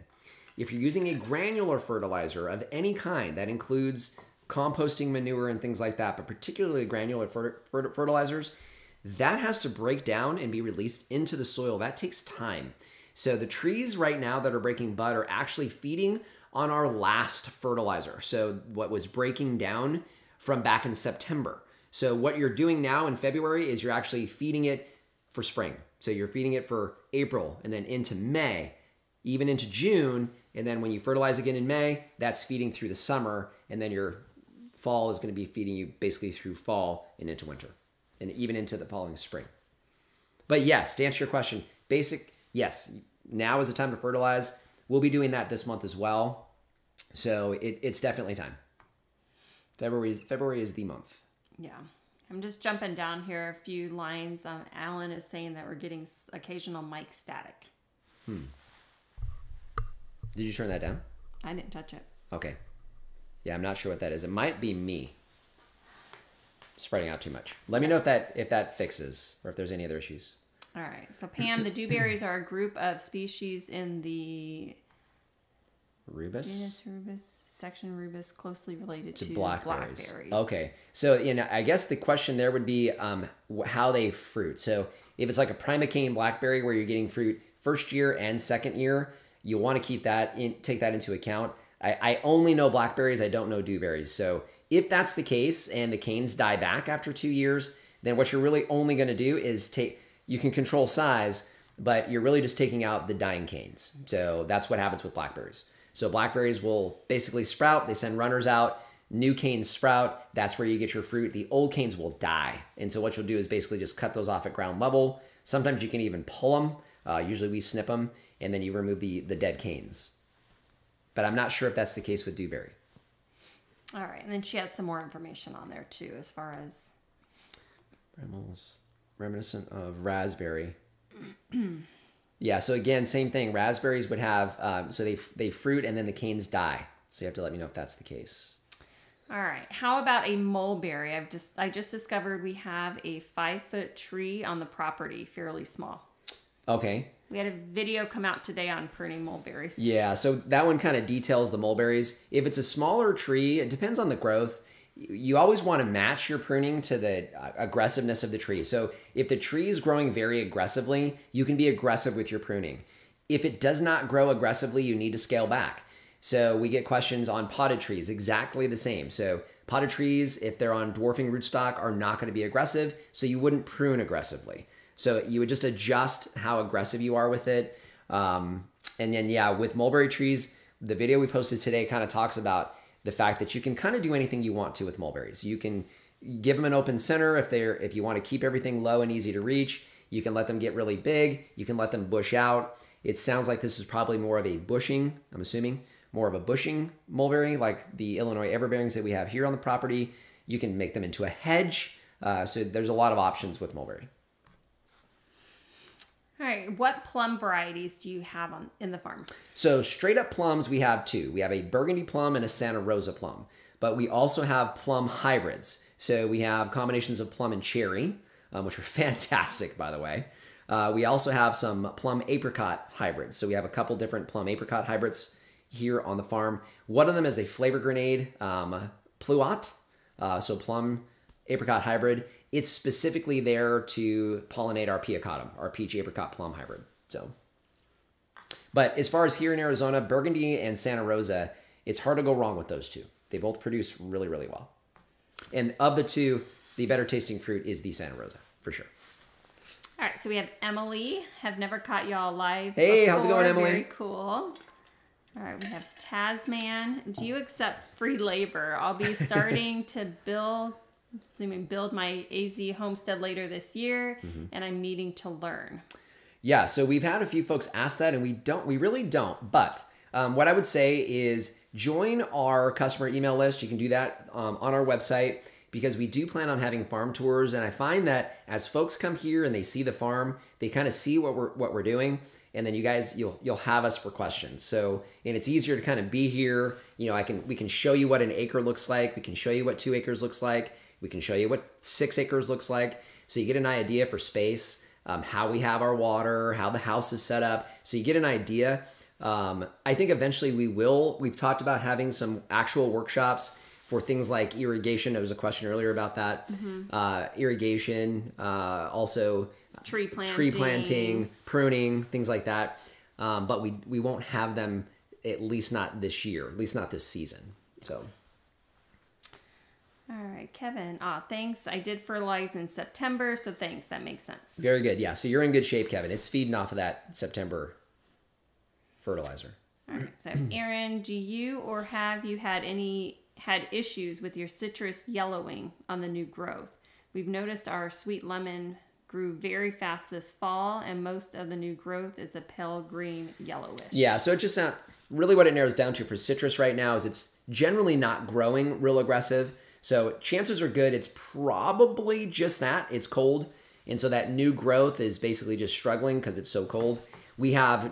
If you're using a granular fertilizer of any kind, that includes composting manure and things like that, but particularly granular fertilizers, that has to break down and be released into the soil. That takes time. So the trees right now that are breaking bud are actually feeding on our last fertilizer. So what was breaking down from back in September. So what you're doing now in February is you're actually feeding it for spring. So you're feeding it for April and then into May, even into June. And then when you fertilize again in May, that's feeding through the summer. And then your fall is going to be feeding you basically through fall and into winter and even into the following spring. But yes, to answer your question, basic, yes, now is the time to fertilize. We'll be doing that this month as well. So it's definitely time. February is the month. Yeah. I'm just jumping down here a few lines. Alan is saying that we're getting occasional mic static. Did you turn that down? I didn't touch it. Okay. Yeah, I'm not sure what that is. It might be me spreading out too much. Let me know if that fixes or if there's any other issues. All right. So Pam, the dewberries are a group of species in the Rubus? Yes, Rubus. Section Rubus, closely related to blackberries. Okay. So, I guess the question there would be how they fruit. So if it's like a primocane blackberry where you're getting fruit first year and second year, you want to keep that in, take that into account. I only know blackberries. I don't know dewberries. So if that's the case and the canes die back after 2 years, then what you're really only going to do is you can control size, but you're really just taking out the dying canes. So that's what happens with blackberries. So blackberries will basically sprout. They send runners out. New canes sprout. That's where you get your fruit. The old canes will die. And so what you'll do is basically just cut those off at ground level. Sometimes you can even pull them. Usually we snip them, and then you remove the dead canes. But I'm not sure if that's the case with dewberry. All right. And then she has some more information on there, too, as far as... Brambles. Reminiscent of raspberry. Yeah, so again, same thing. Raspberries would have, so they fruit and then the canes die. So you have to let me know if that's the case. All right, how about a mulberry? I just discovered we have a 5-foot tree on the property, fairly small. Okay. We had a video come out today on pruning mulberries. Yeah, so that one kind of details the mulberries. If it's a smaller tree, it depends on the growth. You always want to match your pruning to the aggressiveness of the tree. So if the tree is growing very aggressively, you can be aggressive with your pruning. If it does not grow aggressively, you need to scale back. So we get questions on potted trees, exactly the same. So potted trees, if they're on dwarfing rootstock, are not going to be aggressive, so you wouldn't prune aggressively. So you would just adjust how aggressive you are with it. And then, yeah, with mulberry trees, the video we posted today kind of talks about the fact that you can kind of do anything you want to with mulberries. You can give them an open center if you want to keep everything low and easy to reach. You can let them get really big. You can let them bush out. It sounds like this is probably more of a bushing, I'm assuming, more of a bushing mulberry, like the Illinois everbearings that we have here on the property. You can make them into a hedge. So there's a lot of options with mulberry. All right, what plum varieties do you have in the farm? So straight up plums, we have two. We have a Burgundy plum and a Santa Rosa plum, but we also have plum hybrids. So we have combinations of plum and cherry, which are fantastic, by the way. We also have some plum apricot hybrids. So we have a couple different plum apricot hybrids here on the farm. One of them is a flavor grenade, Pluot, so plum apricot hybrid. It's specifically there to pollinate our piacatum, our peach apricot plum hybrid. So, but as far as here in Arizona, Burgundy and Santa Rosa, it's hard to go wrong with those two. They both produce really, really well. And of the two, the better tasting fruit is the Santa Rosa, for sure. All right, so we have Emily. Have never caught y'all live before. Hey, how's it going, Emily? Very cool. All right, we have Tasman. Do you accept free labor? I'll be starting to build my AZ homestead later this year, and I'm needing to learn. Yeah, so we've had a few folks ask that, and we really don't. But what I would say is join our customer email list. You can do that on our website, because we do plan on having farm tours. And I find that as folks come here and they see the farm, they kind of see what we're doing. And then you guys, you'll have us for questions. So, and it's easier to kind of be here. You know, we can show you what an acre looks like. We can show you what 2 acres looks like. We can show you what 6 acres looks like. So you get an idea for space, how we have our water, how the house is set up. So you get an idea. I think eventually we've talked about having some actual workshops for things like irrigation. There was a question earlier about that. Irrigation, also tree planting, pruning, things like that. But we won't have them, at least not this year, at least not this season. So. All right, Kevin. Ah, thanks. I did fertilize in September, so thanks. That makes sense. Very good. Yeah, so you're in good shape, Kevin. It's feeding off of that September fertilizer. All right, so Aaron, do you or have you had issues with your citrus yellowing on the new growth? We've noticed our sweet lemon grew very fast this fall, and most of the new growth is a pale green yellowish. Yeah, so it just sounds really what it narrows down to for citrus right now is it's generally not growing real aggressive. So chances are good it's probably just that. It's cold, and so that new growth is basically just struggling because it's so cold. We have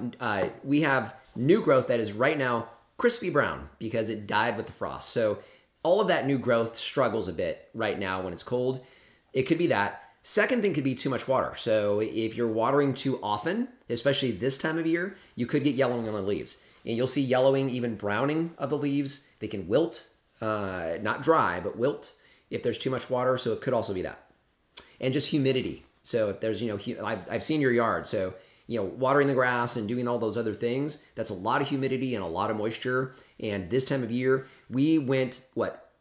new growth that is right now crispy brown because it died with the frost. So all of that new growth struggles a bit right now when it's cold. It could be that. Second thing could be too much water. So if you're watering too often, especially this time of year, you could get yellowing on the leaves. And you'll see yellowing, even browning of the leaves. They can wilt, not dry, but wilt if there's too much water. So it could also be that. And just humidity. So if there's, I've seen your yard. So, watering the grass and doing all those other things, that's a lot of humidity and a lot of moisture. And this time of year, we went,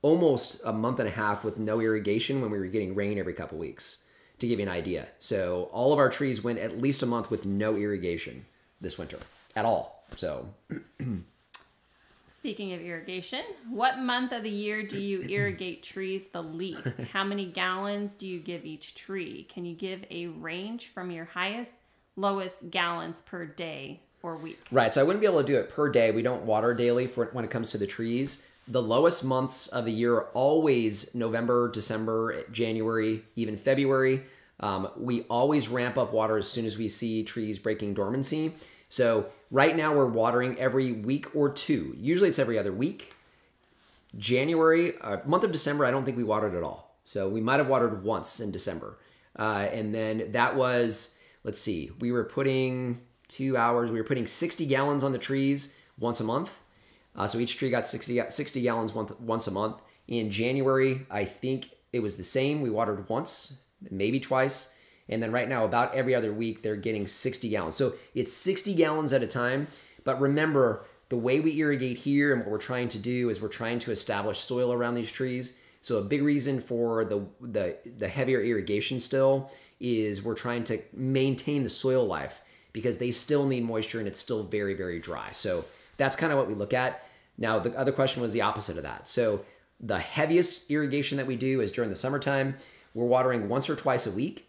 almost a month and a half with no irrigation when we were getting rain every couple weeks. To give you an idea. So all of our trees went at least a month with no irrigation this winter at all. So speaking of irrigation, what month of the year do you irrigate trees the least? How many gallons do you give each tree? Can you give a range from your highest, lowest gallons per day or week? Right. So I wouldn't be able to do it per day. We don't water daily for when it comes to the trees. The lowest months of the year are always November, December, January, even February. We always ramp up water as soon as we see trees breaking dormancy. So right now we're watering every week or two. Usually it's every other week. January, month of December, I don't think we watered at all. So we might have watered once in December. And then that was, let's see, we were putting 2 hours, we were putting 60 gallons on the trees once a month. So each tree got 60 gallons once a month. In January, I think it was the same. We watered once, maybe twice. And then right now, about every other week, they're getting 60 gallons. So it's 60 gallons at a time. But remember, the way we irrigate here and what we're trying to do is we're trying to establish soil around these trees. So a big reason for the heavier irrigation still is we're trying to maintain the soil life because they still need moisture and it's still very, very dry. So that's kind of what we look at. Now, the other question was the opposite of that. So the heaviest irrigation that we do is during the summertime. We're watering once or twice a week,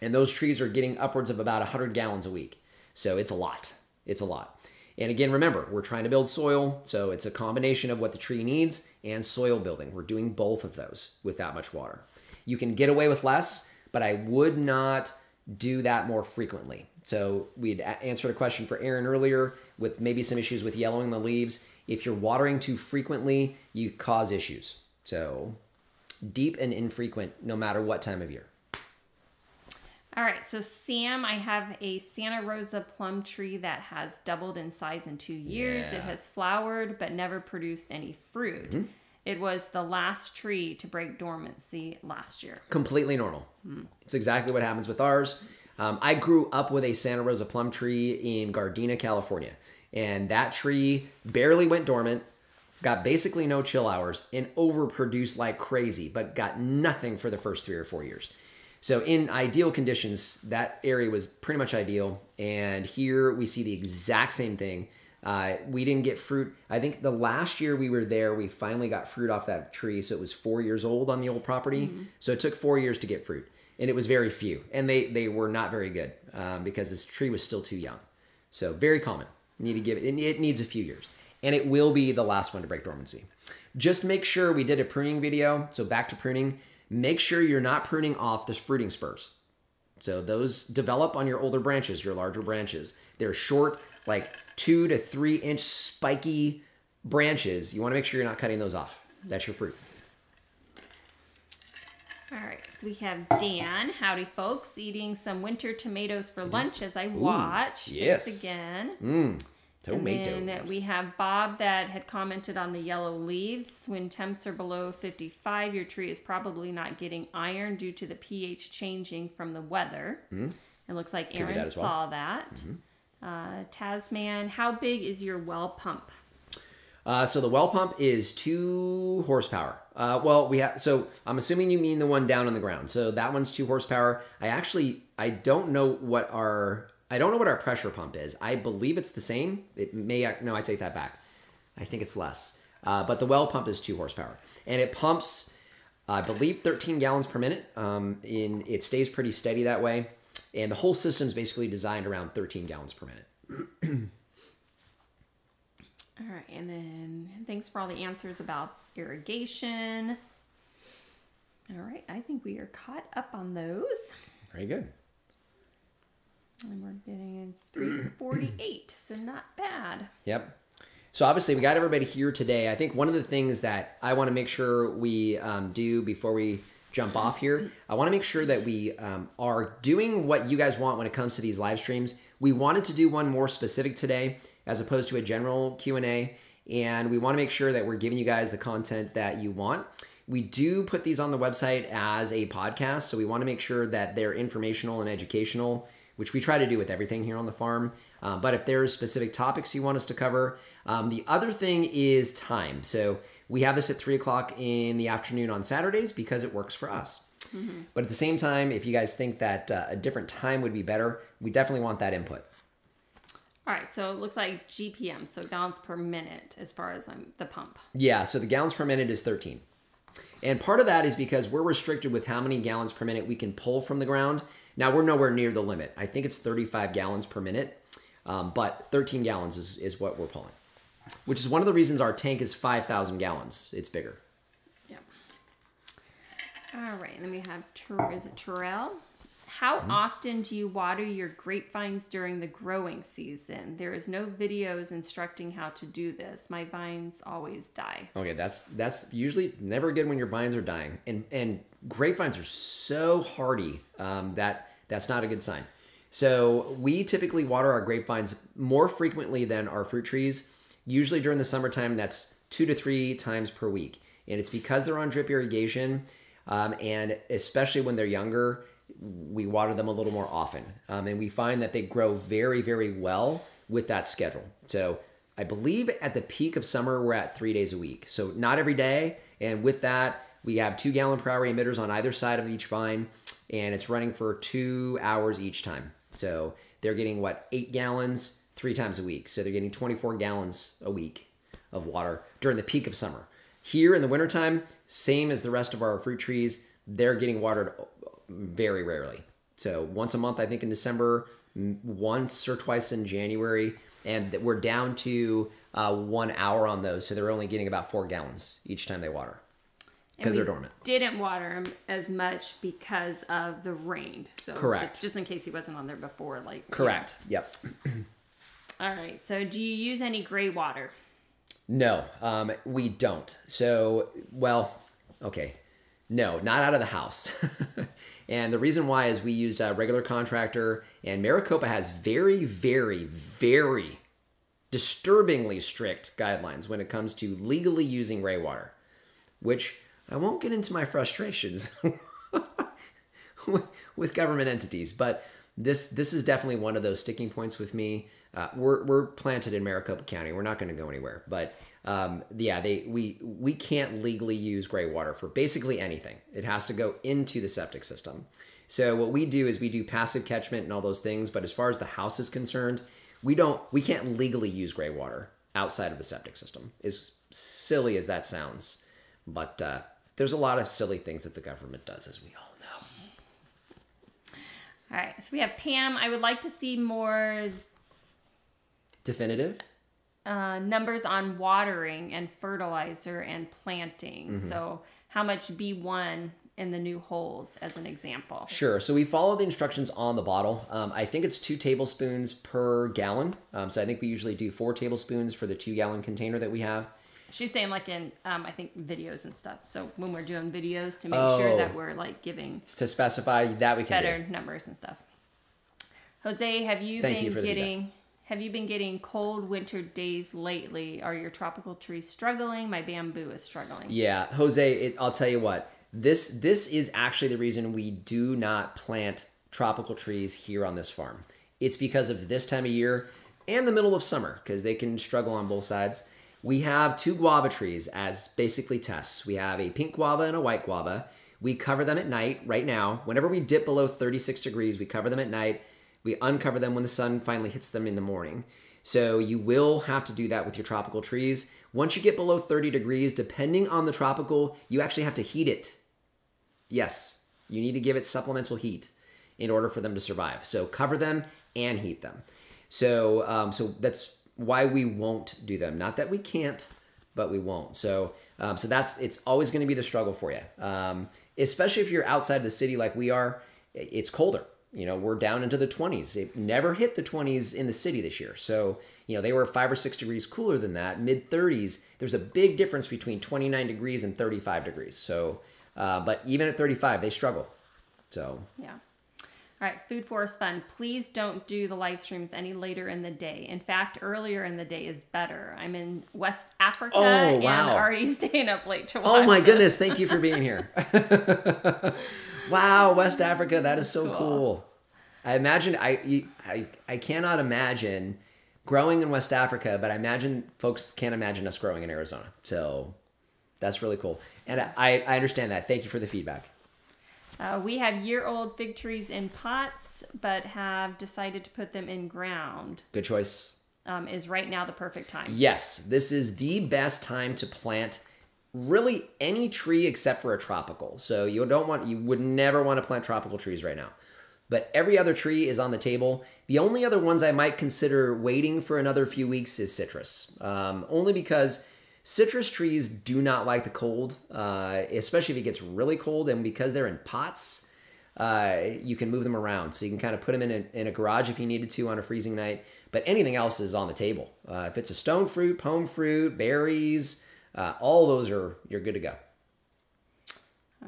and those trees are getting upwards of about 100 gallons a week. So it's a lot. It's a lot. And again, remember, we're trying to build soil, so it's a combination of what the tree needs and soil building. We're doing both of those with that much water. You can get away with less, but I would not do that more frequently. So we'd answered a question for Aaron earlier with maybe some issues with yellowing the leaves. If you're watering too frequently, you cause issues. So deep and infrequent, no matter what time of year. All right, so Sam, I have a Santa Rosa plum tree that has doubled in size in 2 years. Yeah. It has flowered but never produced any fruit. Mm-hmm. It was the last tree to break dormancy last year. Completely normal. Mm-hmm. It's exactly what happens with ours. I grew up with a Santa Rosa plum tree in Gardena, California. And that tree barely went dormant, got basically no chill hours, and overproduced like crazy, but got nothing for the first 3 or 4 years. So in ideal conditions, that area was pretty much ideal. And here we see the exact same thing. We didn't get fruit. I think the last year we were there, we finally got fruit off that tree. So it was 4 years old on the old property. Mm-hmm. So it took 4 years to get fruit. And it was very few. And they were not very good because this tree was still too young. So very common. You need to give it, and it needs a few years. And it will be the last one to break dormancy. Just make sure we did a pruning video. So back to pruning. Make sure you're not pruning off the fruiting spurs. So those develop on your older branches, your larger branches. They're short, like 2 to 3 inch spiky branches. You want to make sure you're not cutting those off. That's your fruit. All right, so we have Dan. Howdy, folks. Eating some winter tomatoes for lunch as I watch. Ooh, yes. Thanks again. Tomatoes. And then we have Bob that had commented on the yellow leaves. When temps are below 55, your tree is probably not getting iron due to the pH changing from the weather. Mm-hmm. It looks like Aaron saw that. Mm-hmm. Tasman, how big is your well pump? So the well pump is 2 horsepower. Well, we have, so I'm assuming you mean the one down on the ground. So that one's 2 horsepower. I don't know what our... I don't know what our pressure pump is. I believe it's the same. It may, no, I take that back. I think it's less. But the well pump is 2 horsepower. And it pumps, I believe, 13 gallons per minute. It stays pretty steady that way. And the whole system's basically designed around 13 gallons per minute. All right, and then thanks for all the answers about irrigation. All right, I think we are caught up on those. Very good. And we're getting in 348, so not bad. Yep. So obviously we got everybody here today. I think one of the things that I want to make sure we do before we jump off here, I want to make sure that we are doing what you guys want when it comes to these live streams. We wanted to do one more specific today as opposed to a general Q&A, and we want to make sure that we're giving you guys the content that you want. We do put these on the website as a podcast, so we want to make sure that they're informational and educational, which we try to do with everything here on the farm. But if there's specific topics you want us to cover, the other thing is time. So we have this at 3 o'clock in the afternoon on Saturdays because it works for us. Mm-hmm. But at the same time, if you guys think that a different time would be better, we definitely want that input. All right, so it looks like GPM, so gallons per minute as far as the pump. Yeah, so the gallons per minute is 13. And part of that is because we're restricted with how many gallons per minute we can pull from the ground. Now, we're nowhere near the limit. I think it's 35 gallons per minute, but 13 gallons is what we're pulling, which is one of the reasons our tank is 5,000 gallons. It's bigger. Yep. All right, then we have, is it Terrell? How often do you water your grapevines during the growing season? There is no videos instructing how to do this. My vines always die. Okay, that's usually never good when your vines are dying. And grapevines are so hardy that's not a good sign. So we typically water our grapevines more frequently than our fruit trees. Usually during the summertime, that's 2 to 3 times per week. And it's because they're on drip irrigation, and especially when they're younger, we water them a little more often. And we find that they grow very, very well with that schedule. So I believe at the peak of summer, we're at 3 days a week. So not every day. And with that, we have 2 gallon per hour emitters on either side of each vine, and it's running for 2 hours each time. So they're getting, what, 8 gallons 3 times a week. So they're getting 24 gallons a week of water during the peak of summer. Here in the wintertime, same as the rest of our fruit trees, they're getting watered very rarely. So once a month, I think in December, once or twice in January, and we're down to 1 hour on those. So they're only getting about 4 gallons each time they water because they're dormant. Didn't water them as much because of the rain. So correct. Just in case he wasn't on there before. Like correct. Yeah. Yep. All right. So do you use any gray water? No, we don't. So, well, okay. No, not out of the house. And the reason why is we used a regular contractor, and Maricopa has very, very, very disturbingly strict guidelines when it comes to legally using gray water, which I won't get into my frustrations with government entities, but this is definitely one of those sticking points with me. We're planted in Maricopa County. We're not going to go anywhere. But yeah, we can't legally use gray water for basically anything. It has to go into the septic system. So what we do is we do passive catchment and all those things. But as far as the house is concerned, we can't legally use gray water outside of the septic system. As silly as that sounds, but there's a lot of silly things that the government does, as we all know. All right. So we have Pam. I would like to see more definitive numbers on watering and fertilizer and planting. So how much B1 in the new holes as an example? Sure. So we follow the instructions on the bottle. I think it's 2 tablespoons per gallon. So I think we usually do 4 tablespoons for the 2 gallon container that we have. She's saying like in, I think, videos and stuff. So when we're doing videos, to make sure that we're like giving. To specify that we can better do numbers and stuff. Jose, have you been getting cold winter days lately? Are your tropical trees struggling? My bamboo is struggling. Yeah, Jose, I'll tell you what. This is actually the reason we do not plant tropical trees here on this farm. It's because of this time of year and the middle of summer, because they can struggle on both sides. We have 2 guava trees as basically tests. We have a pink guava and a white guava. We cover them at night right now. Whenever we dip below 36 degrees, we cover them at night. We uncover them when the sun finally hits them in the morning. So you will have to do that with your tropical trees. Once you get below 30 degrees, depending on the tropical, you actually have to heat it. Yes, you need to give it supplemental heat in order for them to survive. So cover them and heat them. So, so that's why we won't do them. Not that we can't, but we won't. So, so it's always going to be the struggle for you. Especially if you're outside of the city like we are, it's colder. You know, we're down into the 20s. It never hit the 20s in the city this year. So, you know, they were 5 or 6 degrees cooler than that, mid 30s. There's a big difference between 29 degrees and 35 degrees. So, but even at 35, they struggle. So, yeah. All right. Food Forest Fund, please don't do the live streams any later in the day. In fact, earlier in the day is better. I'm in West Africa and already staying up late to watch this. Oh my goodness. Thank you for being here. Wow, West Africa, that is so cool. I imagine, I cannot imagine growing in West Africa, but I imagine folks can't imagine us growing in Arizona. So that's really cool. And I understand that. Thank you for the feedback. We have year-old fig trees in pots, but have decided to put them in ground. Good choice. Is right now the perfect time? Yes, this is the best time to plant really any tree except for a tropical. So you would never want to plant tropical trees right now. But every other tree is on the table. The only other ones I might consider waiting for another few weeks is citrus. Only because citrus trees do not like the cold, especially if it gets really cold, and because they're in pots, You can move them around. So you can kind of put them in a garage if you needed to on a freezing night. But anything else is on the table. If it's a stone fruit, pome fruit, berries, all those are, you're good to go.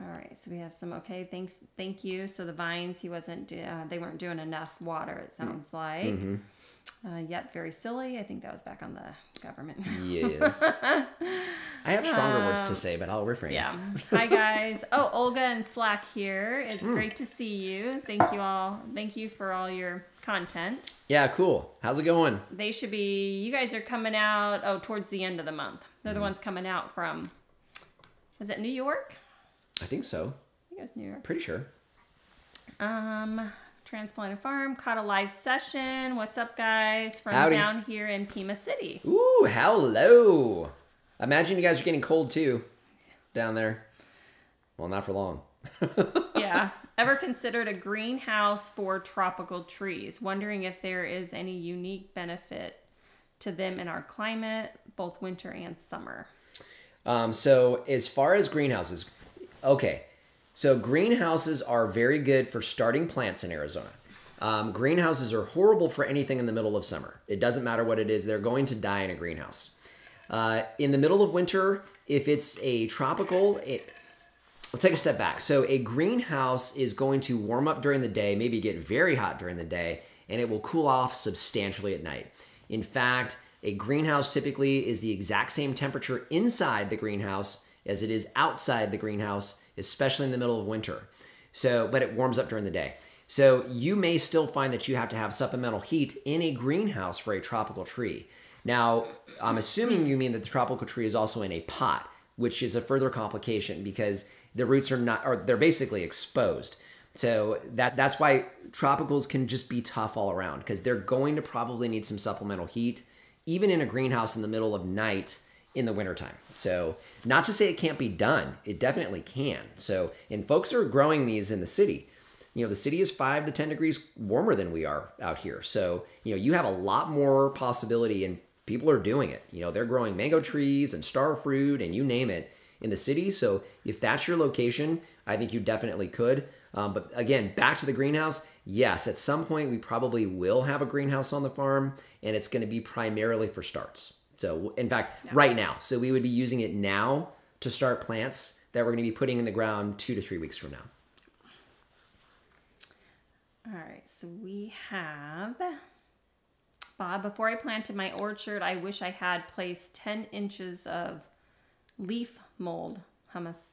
All right, so we have some, okay, thanks, thank you. So the vines, he wasn't, they weren't doing enough water, it sounds like. Mm-hmm. Yep, very silly. I think that was back on the government. Yes. I have stronger words to say, but I'll refrain. Yeah. Hi, guys. Oh, Olga and Slack here. It's great to see you. Thank you all. Thank you for all your content. Yeah, cool. How's it going? They should be, you guys are coming out, oh, towards the end of the month. They're the ones coming out from, was it New York? I think so. I think it was New York. Pretty sure. Transplanted Farm, caught a live session. What's up, guys? From Howdy. Down here in Pima City. Ooh, hello. Imagine you guys are getting cold, too, down there. Well, not for long. Yeah. Ever considered a greenhouse for tropical trees? Wondering if there is any unique benefit to them in our climate, both winter and summer. So as far as greenhouses, okay. So greenhouses are very good for starting plants in Arizona. Greenhouses are horrible for anything in the middle of summer. It doesn't matter what it is. They're going to die in a greenhouse. In the middle of winter, if it's a tropical, we'll take a step back. So a greenhouse is going to warm up during the day, maybe get very hot during the day, and it will cool off substantially at night. In fact, a greenhouse typically is the exact same temperature inside the greenhouse as it is outside the greenhouse, especially in the middle of winter. So, but it warms up during the day. So you may still find that you have to have supplemental heat in a greenhouse for a tropical tree. Now, I'm assuming you mean that the tropical tree is also in a pot, which is a further complication because the roots are not, or they're basically exposed. So that's why tropicals can just be tough all around because they're going to probably need some supplemental heat, even in a greenhouse in the middle of night, in the wintertime. So not to say it can't be done, it definitely can. So, and folks are growing these in the city. You know, the city is 5 to 10 degrees warmer than we are out here. So, you know, you have a lot more possibility and people are doing it. You know, they're growing mango trees and star fruit and you name it in the city. So if that's your location, I think you definitely could. But again, back to the greenhouse. Yes, at some point we probably will have a greenhouse on the farm and it's going to be primarily for starts. So in fact, right now. So we would be using it now to start plants that we're going to be putting in the ground 2 to 3 weeks from now. All right. So we have, Bob, before I planted my orchard, I wish I had placed 10 inches of leaf mold humus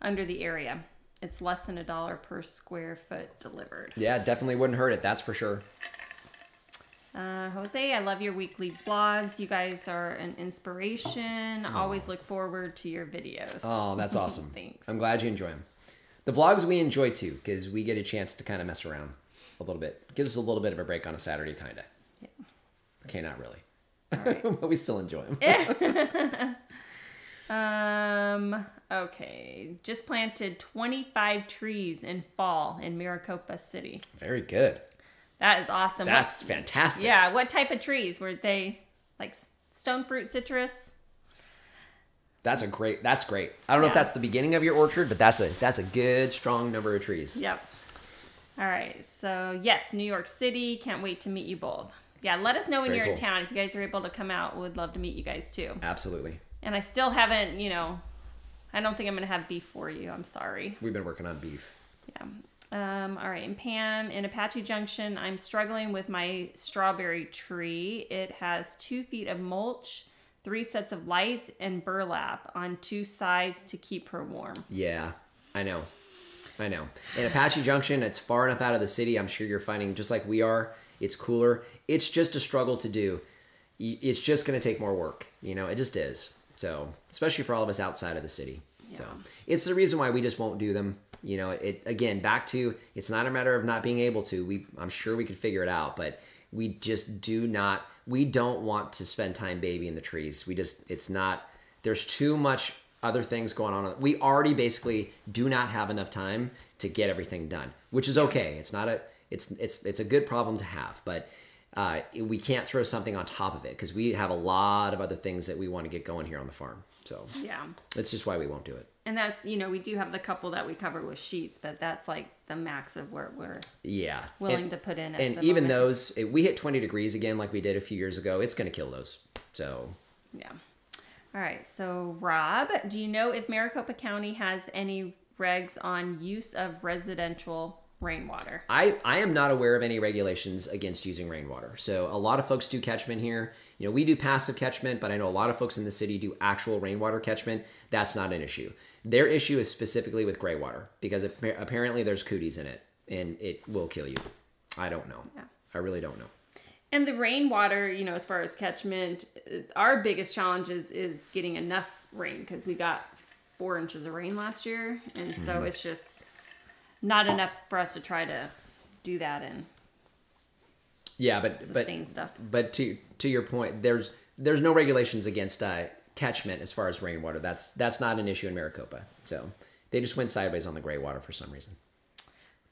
under the area. It's less than $1 per square foot delivered. Yeah, definitely wouldn't hurt it. That's for sure. Jose, I love your weekly blogs. You guys are an inspiration. Oh. Always look forward to your videos. Oh, that's awesome. Thanks. I'm glad you enjoy them. The vlogs we enjoy too, because we get a chance to kind of mess around a little bit. Gives us a little bit of a break on a Saturday, kind of. Yeah. Okay, not really. All right. But we still enjoy them. Okay. Just planted 25 trees in fall in Maricopa City. Very good. That is awesome. That's fantastic. Yeah. What type of trees were they? Like stone fruit, citrus? That's a great. That's great. I don't know if that's the beginning of your orchard, but that's a good strong number of trees. Yep. All right. So yes, New York City. Can't wait to meet you both. Yeah. Let us know when you're in town. If you guys are able to come out, would love to meet you guys too. Absolutely. And I still haven't. You know, I don't think I'm gonna have beef for you. I'm sorry. We've been working on beef. Yeah. All right, and Pam, in Apache Junction, I'm struggling with my strawberry tree. It has 2 feet of mulch, 3 sets of lights, and burlap on 2 sides to keep her warm. Yeah, I know. I know. In Apache Junction, it's far enough out of the city. I'm sure you're finding, just like we are, it's cooler. It's just a struggle to do. It's just going to take more work. You know, it just is. So, especially for all of us outside of the city. Yeah. So, it's the reason why we just won't do them. You know, it again, back to, it's not a matter of not being able to. I'm sure we could figure it out, but we just we don't want to spend time babying the trees. We just, it's not, there's too much other things going on. We already basically do not have enough time to get everything done, which is okay. It's not it's a good problem to have, but we can't throw something on top of it because we have a lot of other things that we want to get going here on the farm. So yeah, that's just why we won't do it. And that's, you know, we do have the couple that we cover with sheets, but that's like the max of where we're willing to put in. And even those, if we hit 20 degrees again, like we did a few years ago, it's going to kill those. So yeah. All right. So Rob, do you know if Maricopa County has any regs on use of residential rainwater? I am not aware of any regulations against using rainwater. So a lot of folks do catchment here. You know, we do passive catchment, but I know a lot of folks in the city do actual rainwater catchment. That's not an issue. Their issue is specifically with gray water, because apparently there's cooties in it and it will kill you. I don't know. Yeah. I really don't know. And the rainwater, you know, as far as catchment, our biggest challenge is getting enough rain, because we got 4 inches of rain last year. And so it's just not enough for us to try to do that and sustain stuff. But to your point, there's no regulations against catchment as far as rainwater. That's not an issue in Maricopa. So they just went sideways on the gray water for some reason.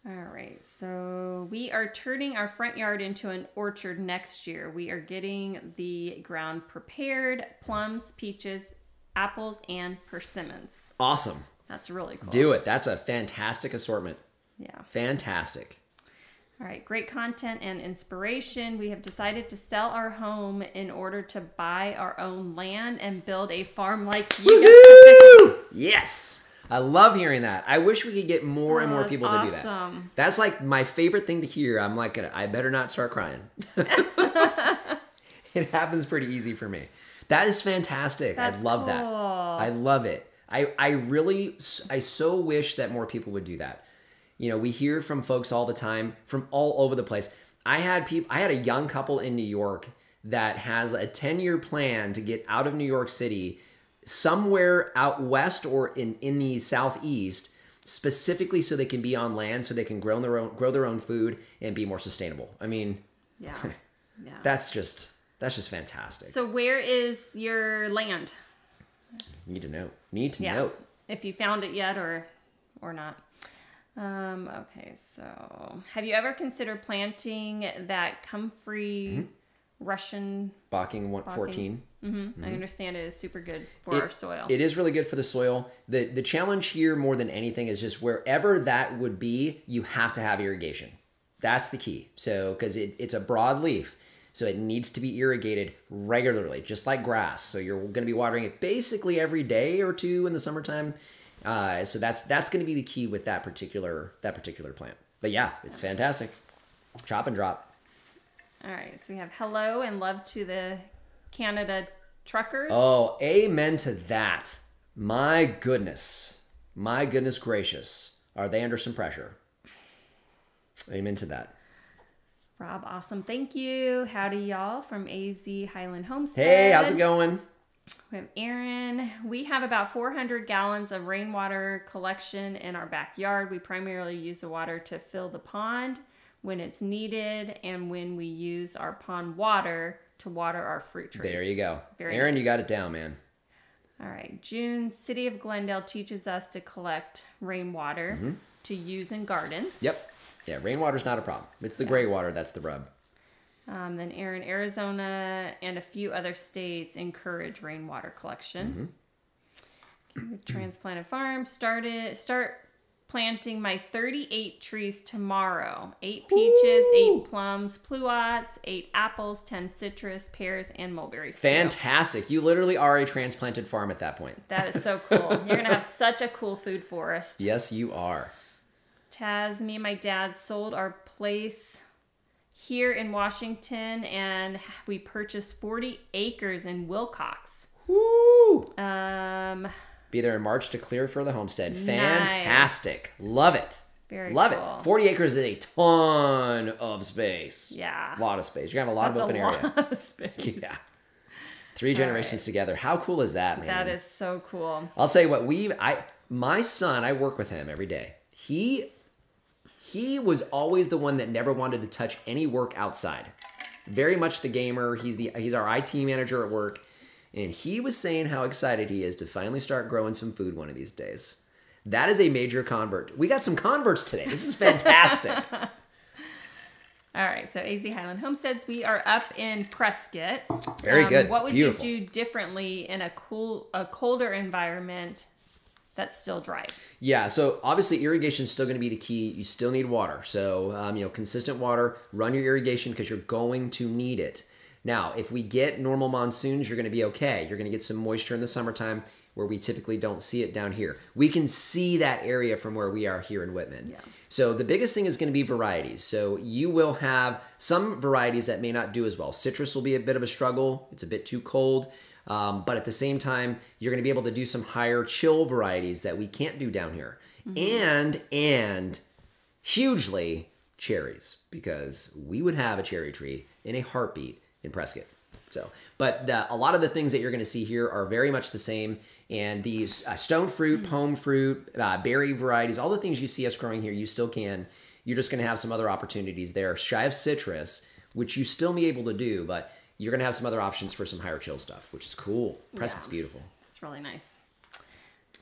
All right, so we are turning our front yard into an orchard next year. We are getting the ground prepared: plums, peaches, apples, and persimmons. Awesome. That's really cool. Do it. That's a fantastic assortment. Yeah. Fantastic. All right. Great content and inspiration. We have decided to sell our home in order to buy our own land and build a farm like you guys. Yes. I love hearing that. I wish we could get more and more people to do that. That's like my favorite thing to hear. I'm like, I better not start crying. It happens pretty easy for me. That is fantastic. That's I love that. I love it. I so wish that more people would do that. You know, we hear from folks all the time from all over the place. I had a young couple in New York that has a 10-year plan to get out of New York City, somewhere out west or in the southeast, specifically so they can be on land, so they can grow their own food and be more sustainable. I mean, yeah. Yeah. That's just fantastic. So where is your land? Need to know. Need to know. If you found it yet or not. Okay, so have you ever considered planting that comfrey Russian Bocking 114? I understand it is super good for our soil. It is really good for the soil. The challenge here more than anything is just wherever that would be, you have to have irrigation. That's the key. So because it's a broad leaf. So it needs to be irrigated regularly, just like grass. So you're going to be watering it basically every day or two in the summertime. So that's going to be the key with that particular plant. But yeah, it's fantastic. Chop and drop. All right. So we have hello and love to the Canada truckers. Oh, amen to that. My goodness. My goodness gracious. Are they under some pressure? Amen to that. Rob, awesome. Thank you. Howdy, y'all, from AZ Highland Homestead. Hey, how's it going? We have Aaron. We have about 400 gallons of rainwater collection in our backyard. We primarily use the water to fill the pond when it's needed and when we use our pond water to water our fruit trees. There you go. Very Aaron, nice. You got it down, man. All right. June, City of Glendale teaches us to collect rainwater to use in gardens. Yep. Yeah, rainwater's not a problem. It's the gray water that's the rub. Then Aaron, Arizona and a few other states encourage rainwater collection. Okay, transplanted farm. Start planting my 38 trees tomorrow. 8 peaches, Ooh. 8 plums, pluots, 8 apples, 10 citrus, pears, and mulberries. Fantastic. Too. You literally are a transplanted farm at that point. That is so cool. You're going to have such a cool food forest. Yes, you are. Taz, me and my dad sold our place here in Washington, and we purchased 40 acres in Wilcox. Woo! Be there in March to clear for the homestead. Nice. Fantastic. Love it. Very Love cool. it. 40 acres is a ton of space. Yeah. A lot of space. You're going to have a lot That's of open a area. Lot of space. Yeah. 3 generations together. How cool is that, man? That is so cool. I'll tell you what. My son, I work with him every day. He was always the one that never wanted to touch any work outside. Very much the gamer. He's our IT manager at work. And he was saying how excited he is to finally start growing some food one of these days. That is a major convert. We got some converts today. This is fantastic. All right, so AZ Highland Homesteads, we are up in Prescott. Very good. What would you do differently in a colder environment that's still dry? Yeah, so obviously irrigation is still going to be the key. You still need water. So, you know, consistent water, run your irrigation because you're going to need it. Now, if we get normal monsoons, you're going to be okay. You're going to get some moisture in the summertime where we typically don't see it down here. We can see that area from where we are here in Whitman. Yeah. So the biggest thing is going to be varieties. So you will have some varieties that may not do as well. Citrus will be a bit of a struggle. It's a bit too cold. But at the same time, you're going to be able to do some higher chill varieties that we can't do down here. Mm-hmm. And hugely, cherries, because we would have a cherry tree in a heartbeat in Prescott. So, but a lot of the things that you're going to see here are very much the same. And these stone fruit, palm fruit, berry varieties, all the things you see us growing here, you still can. You're just going to have some other opportunities there. Shy of citrus, which you still be able to do, but you're going to have some other options for some higher chill stuff, which is cool. Prescott's beautiful. It's really nice.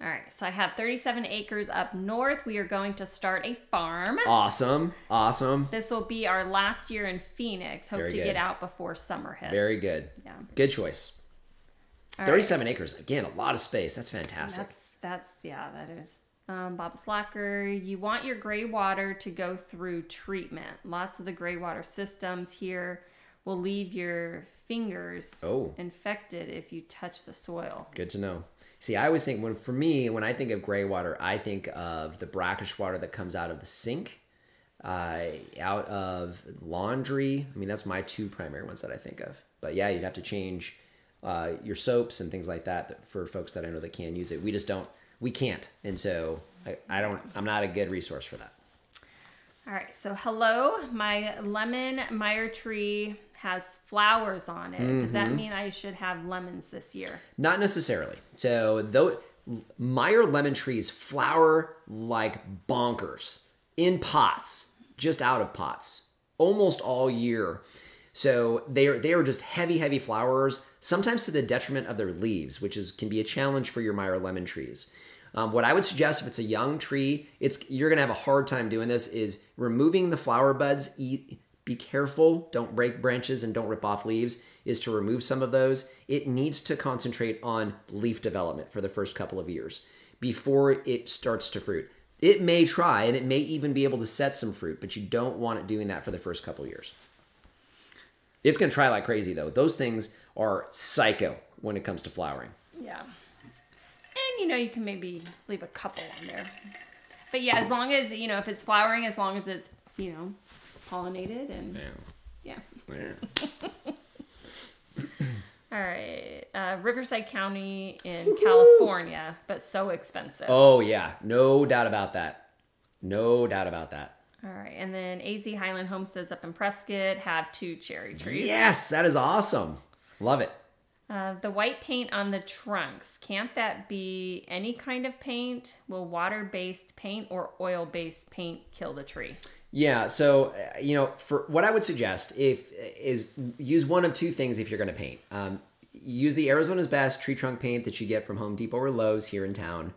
All right, so I have 37 acres up north. We are going to start a farm. Awesome, awesome. This will be our last year in Phoenix. Hope to get out before summer hits. Very good. Yeah. Good choice. All 37 right. acres, again, a lot of space. That's fantastic. That's yeah, that is. Bob Slacker, you want your gray water to go through treatment. Lots of the gray water systems here will leave your fingers infected if you touch the soil. Good to know. See, I always think, for me, when I think of gray water, I think of the brackish water that comes out of the sink, out of laundry. I mean, that's my two primary ones that I think of. But yeah, you'd have to change your soaps and things like that for folks that I know that can use it. We just don't, we can't. And so I'm not a good resource for that. All right, so hello, my lemon mire tree has flowers on it. Mm-hmm. Does that mean I should have lemons this year? Not necessarily. So though mire lemon trees flower like bonkers in pots, just out of pots, almost all year. So they are just heavy, heavy flowers, sometimes to the detriment of their leaves, which can be a challenge for your mire lemon trees. What I would suggest if it's a young tree, you're gonna have a hard time doing this, is removing the flower buds. Be careful, don't break branches and don't rip off leaves, is to remove some of those. It needs to concentrate on leaf development for the first couple of years before it starts to fruit. It may try and it may even be able to set some fruit, but you don't want it doing that for the first couple of years. It's gonna try like crazy though. Those things are psycho when it comes to flowering. Yeah, and you know, you can maybe leave a couple on there. But yeah, as long as, you know, if it's flowering, as long as it's, you know, pollinated and yeah. All right, Riverside County in California, but so expensive. Oh yeah, no doubt about that. No doubt about that. All right, and then AZ Highland Homesteads up in Prescott have 2 cherry trees. Yes, that is awesome. Love it. The white paint on the trunks, can't that be any kind of paint? Will water-based paint or oil-based paint kill the tree? Yeah, so you know, for what I would suggest is use one of 2 things if you're going to paint. Use the Arizona's Best tree trunk paint that you get from Home Depot or Lowe's here in town.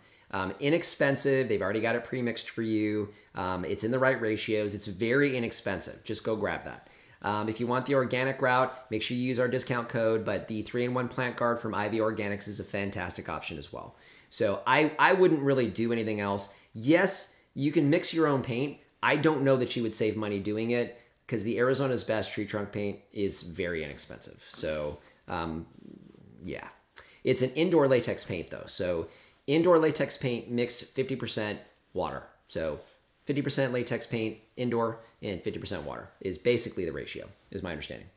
Inexpensive, they've already got it pre-mixed for you. It's in the right ratios, it's very inexpensive. Just go grab that. If you want the organic route, make sure you use our discount code, but the 3-in-1 plant guard from Ivy Organics is a fantastic option as well. So I wouldn't really do anything else. Yes, you can mix your own paint. I don't know that you would save money doing it because the Arizona's Best tree trunk paint is very inexpensive. So yeah, it's an indoor latex paint though. So indoor latex paint mixed 50% water. So 50% latex paint indoor and 50% water is basically the ratio, is my understanding.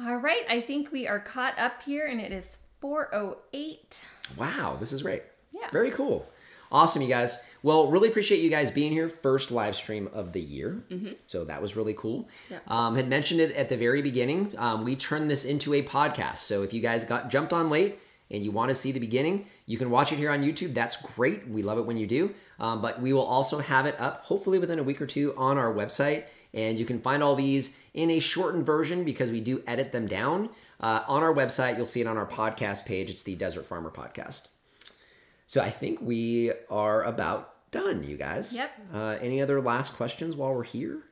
All right, I think we are caught up here and it is 4:08. Wow, this is great. Yeah. Very cool. Awesome, you guys. Well, really appreciate you guys being here. First live stream of the year. Mm-hmm. So that was really cool. Yeah. Had mentioned it at the very beginning. We turned this into a podcast. So if you guys jumped on late and you want to see the beginning, you can watch it here on YouTube. That's great. We love it when you do. But we will also have it up hopefully within a week or 2 on our website. And you can find all these in a shortened version because we do edit them down. On our website, you'll see it on our podcast page. It's the Desert Farmer Podcast. So I think we are about done, you guys. Yep. Any other last questions while we're here?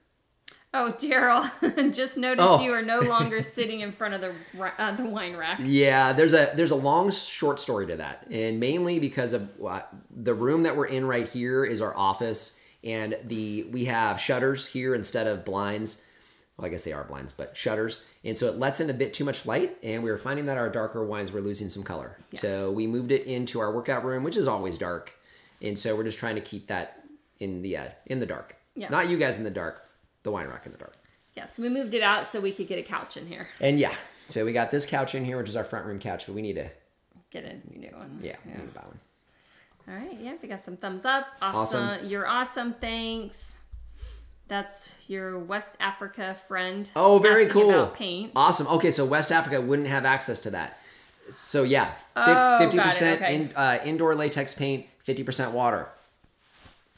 Oh, Daryl, just noticed you are no longer sitting in front of the wine rack. Yeah, there's a long, short story to that, and mainly because of the room that we're in right here is our office, and we have shutters here instead of blinds. Well, I guess they are blinds, but shutters, and so it lets in a bit too much light, and we were finding that our darker wines were losing some color. Yeah. So we moved it into our workout room, which is always dark, and so we're just trying to keep that in the dark. Yeah. Not you guys in the dark. The wine rack in the dark. Yeah, so we moved it out so we could get a couch in here. And yeah, so we got this couch in here, which is our front room couch, but we need to get a new one. Yeah, we need to buy one. All right, yeah, we got some thumbs up. Awesome. You're awesome, thanks. That's your West Africa friend. Oh, very cool. About paint. Awesome, okay, so West Africa wouldn't have access to that. So yeah, 50% okay. Indoor latex paint, 50% water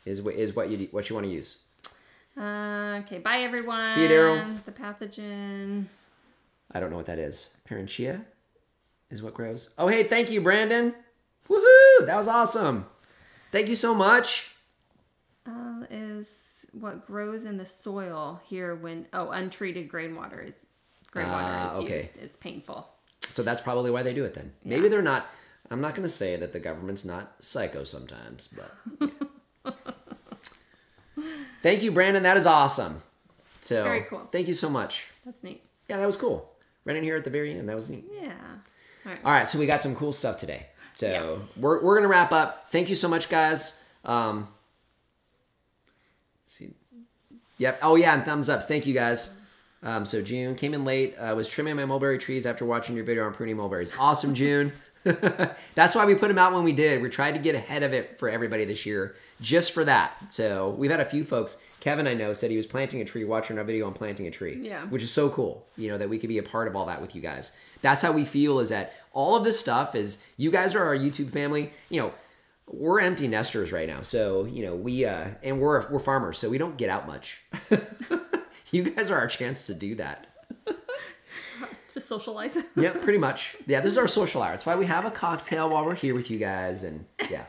is what you want to use. Okay, bye everyone. See you, Daryl. The pathogen. I don't know what that is. Parenchia is what grows. Oh, hey, thank you, Brandon. Woohoo! That was awesome. Thank you so much. Is what grows in the soil here when, untreated groundwater is used. It's painful. So that's probably why they do it then. Yeah. Maybe they're not, I'm not going to say that the government's not psycho sometimes, but yeah. Thank you, Brandon. That is awesome. So, very cool. Thank you so much. That's neat. Yeah, that was cool. Right in here at the very end. That was neat. Yeah. All right. So we got some cool stuff today. So yeah. we're going to wrap up. Thank you so much, guys. Let's see. Yep. Oh, yeah. And thumbs up. Thank you, guys. So June came in late. I was trimming my mulberry trees after watching your video on pruning mulberries. Awesome, June. That's why we put them out when we did. We tried to get ahead of it for everybody this year, just for that. So we've had a few folks. Kevin, I know, said he was planting a tree, watching our video on planting a tree. Yeah. Which is so cool, you know, that we could be a part of all that with you guys. That's how we feel, is that all of this stuff is, you guys are our YouTube family. You know, we're empty nesters right now. So, you know, we're farmers, so we don't get out much. You guys are our chance to do that. Just socialize. Yeah, pretty much. Yeah, this is our social hour. That's why we have a cocktail while we're here with you guys, and yeah.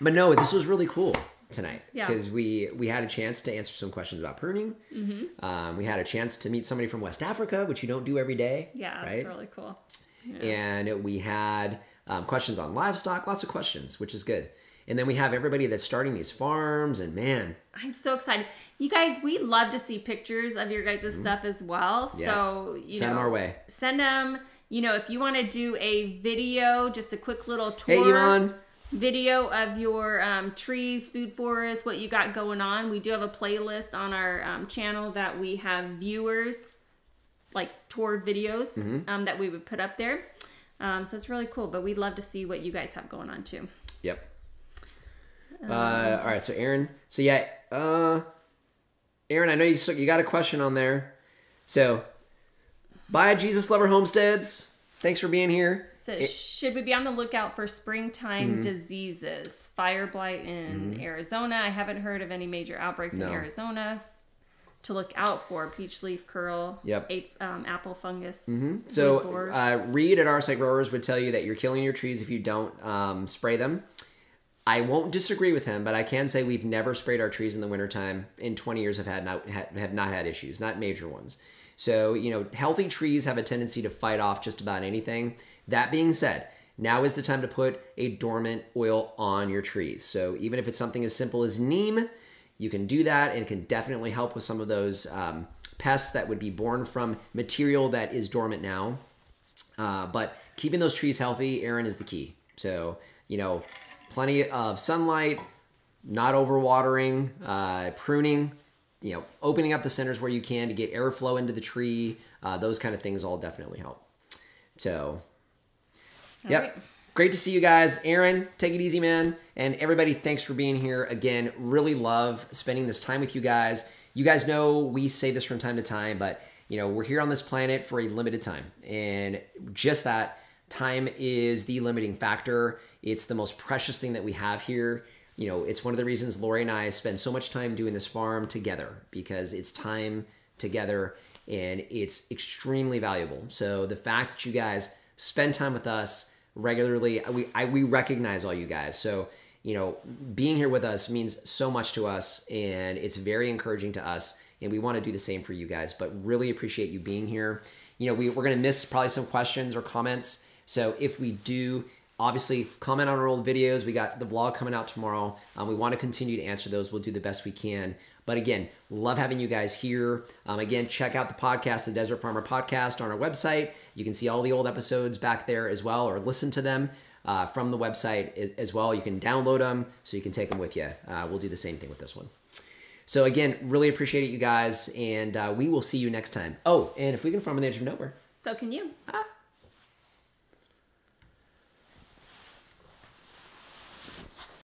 But no, this was really cool tonight because we had a chance to answer some questions about pruning. Mm-hmm. We had a chance to meet somebody from West Africa, which you don't do every day. Yeah, right? That's really cool. Yeah. And we had questions on livestock, lots of questions, which is good. And then we have everybody that's starting these farms, and man, I'm so excited. You guys, we love to see pictures of your guys' stuff as well. Yeah. So, send them our way. Send them, you know, if you want to do a video, just a quick little tour video of your trees, food forest, what you got going on. We do have a playlist on our channel that we have viewers, like tour videos that we would put up there. So it's really cool, but we'd love to see what you guys have going on too. Yep. All right, so Aaron. So yeah, Aaron, I know you got a question on there. So, bye, Jesus Lover Homesteads. Thanks for being here. So, should we be on the lookout for springtime diseases? Fire blight in Arizona. I haven't heard of any major outbreaks in Arizona. To look out for peach leaf curl, apple fungus. So, Reed at R.C. Site Growers would tell you that you're killing your trees if you don't spray them. I won't disagree with him, but I can say we've never sprayed our trees in the wintertime. In 20 years, have not had issues, not major ones. So, you know, healthy trees have a tendency to fight off just about anything. That being said, now is the time to put a dormant oil on your trees. So even if it's something as simple as neem, you can do that, and it can definitely help with some of those pests that would be born from material that is dormant now. But keeping those trees healthy, Aaron, is the key. So, you know, plenty of sunlight, not overwatering, pruning, you know, opening up the centers where you can to get airflow into the tree. Those kind of things all definitely help. So, all right. Great to see you guys. Aaron, take it easy, man. And everybody, thanks for being here. Again, really love spending this time with you guys. You guys know we say this from time to time, but, you know, we're here on this planet for a limited time. And just that, time is the limiting factor. It's the most precious thing that we have here. You know, it's one of the reasons Lori and I spend so much time doing this farm together, because it's time together and it's extremely valuable. So the fact that you guys spend time with us regularly, we recognize all you guys. So you know, being here with us means so much to us, and it's very encouraging to us, and we want to do the same for you guys, but really appreciate you being here. You know, we're going to miss probably some questions or comments, so if we do, obviously comment on our old videos. We got the vlog coming out tomorrow. We want to continue to answer those. We'll do the best we can. But again, love having you guys here. Again, check out the podcast, the Desert Farmer Podcast, on our website. You can see all the old episodes back there as well, or listen to them from the website as well. You can download them so you can take them with you. We'll do the same thing with this one. So again, really appreciate it, you guys, and we will see you next time. Oh, and if we can farm on the edge of nowhere, so can you.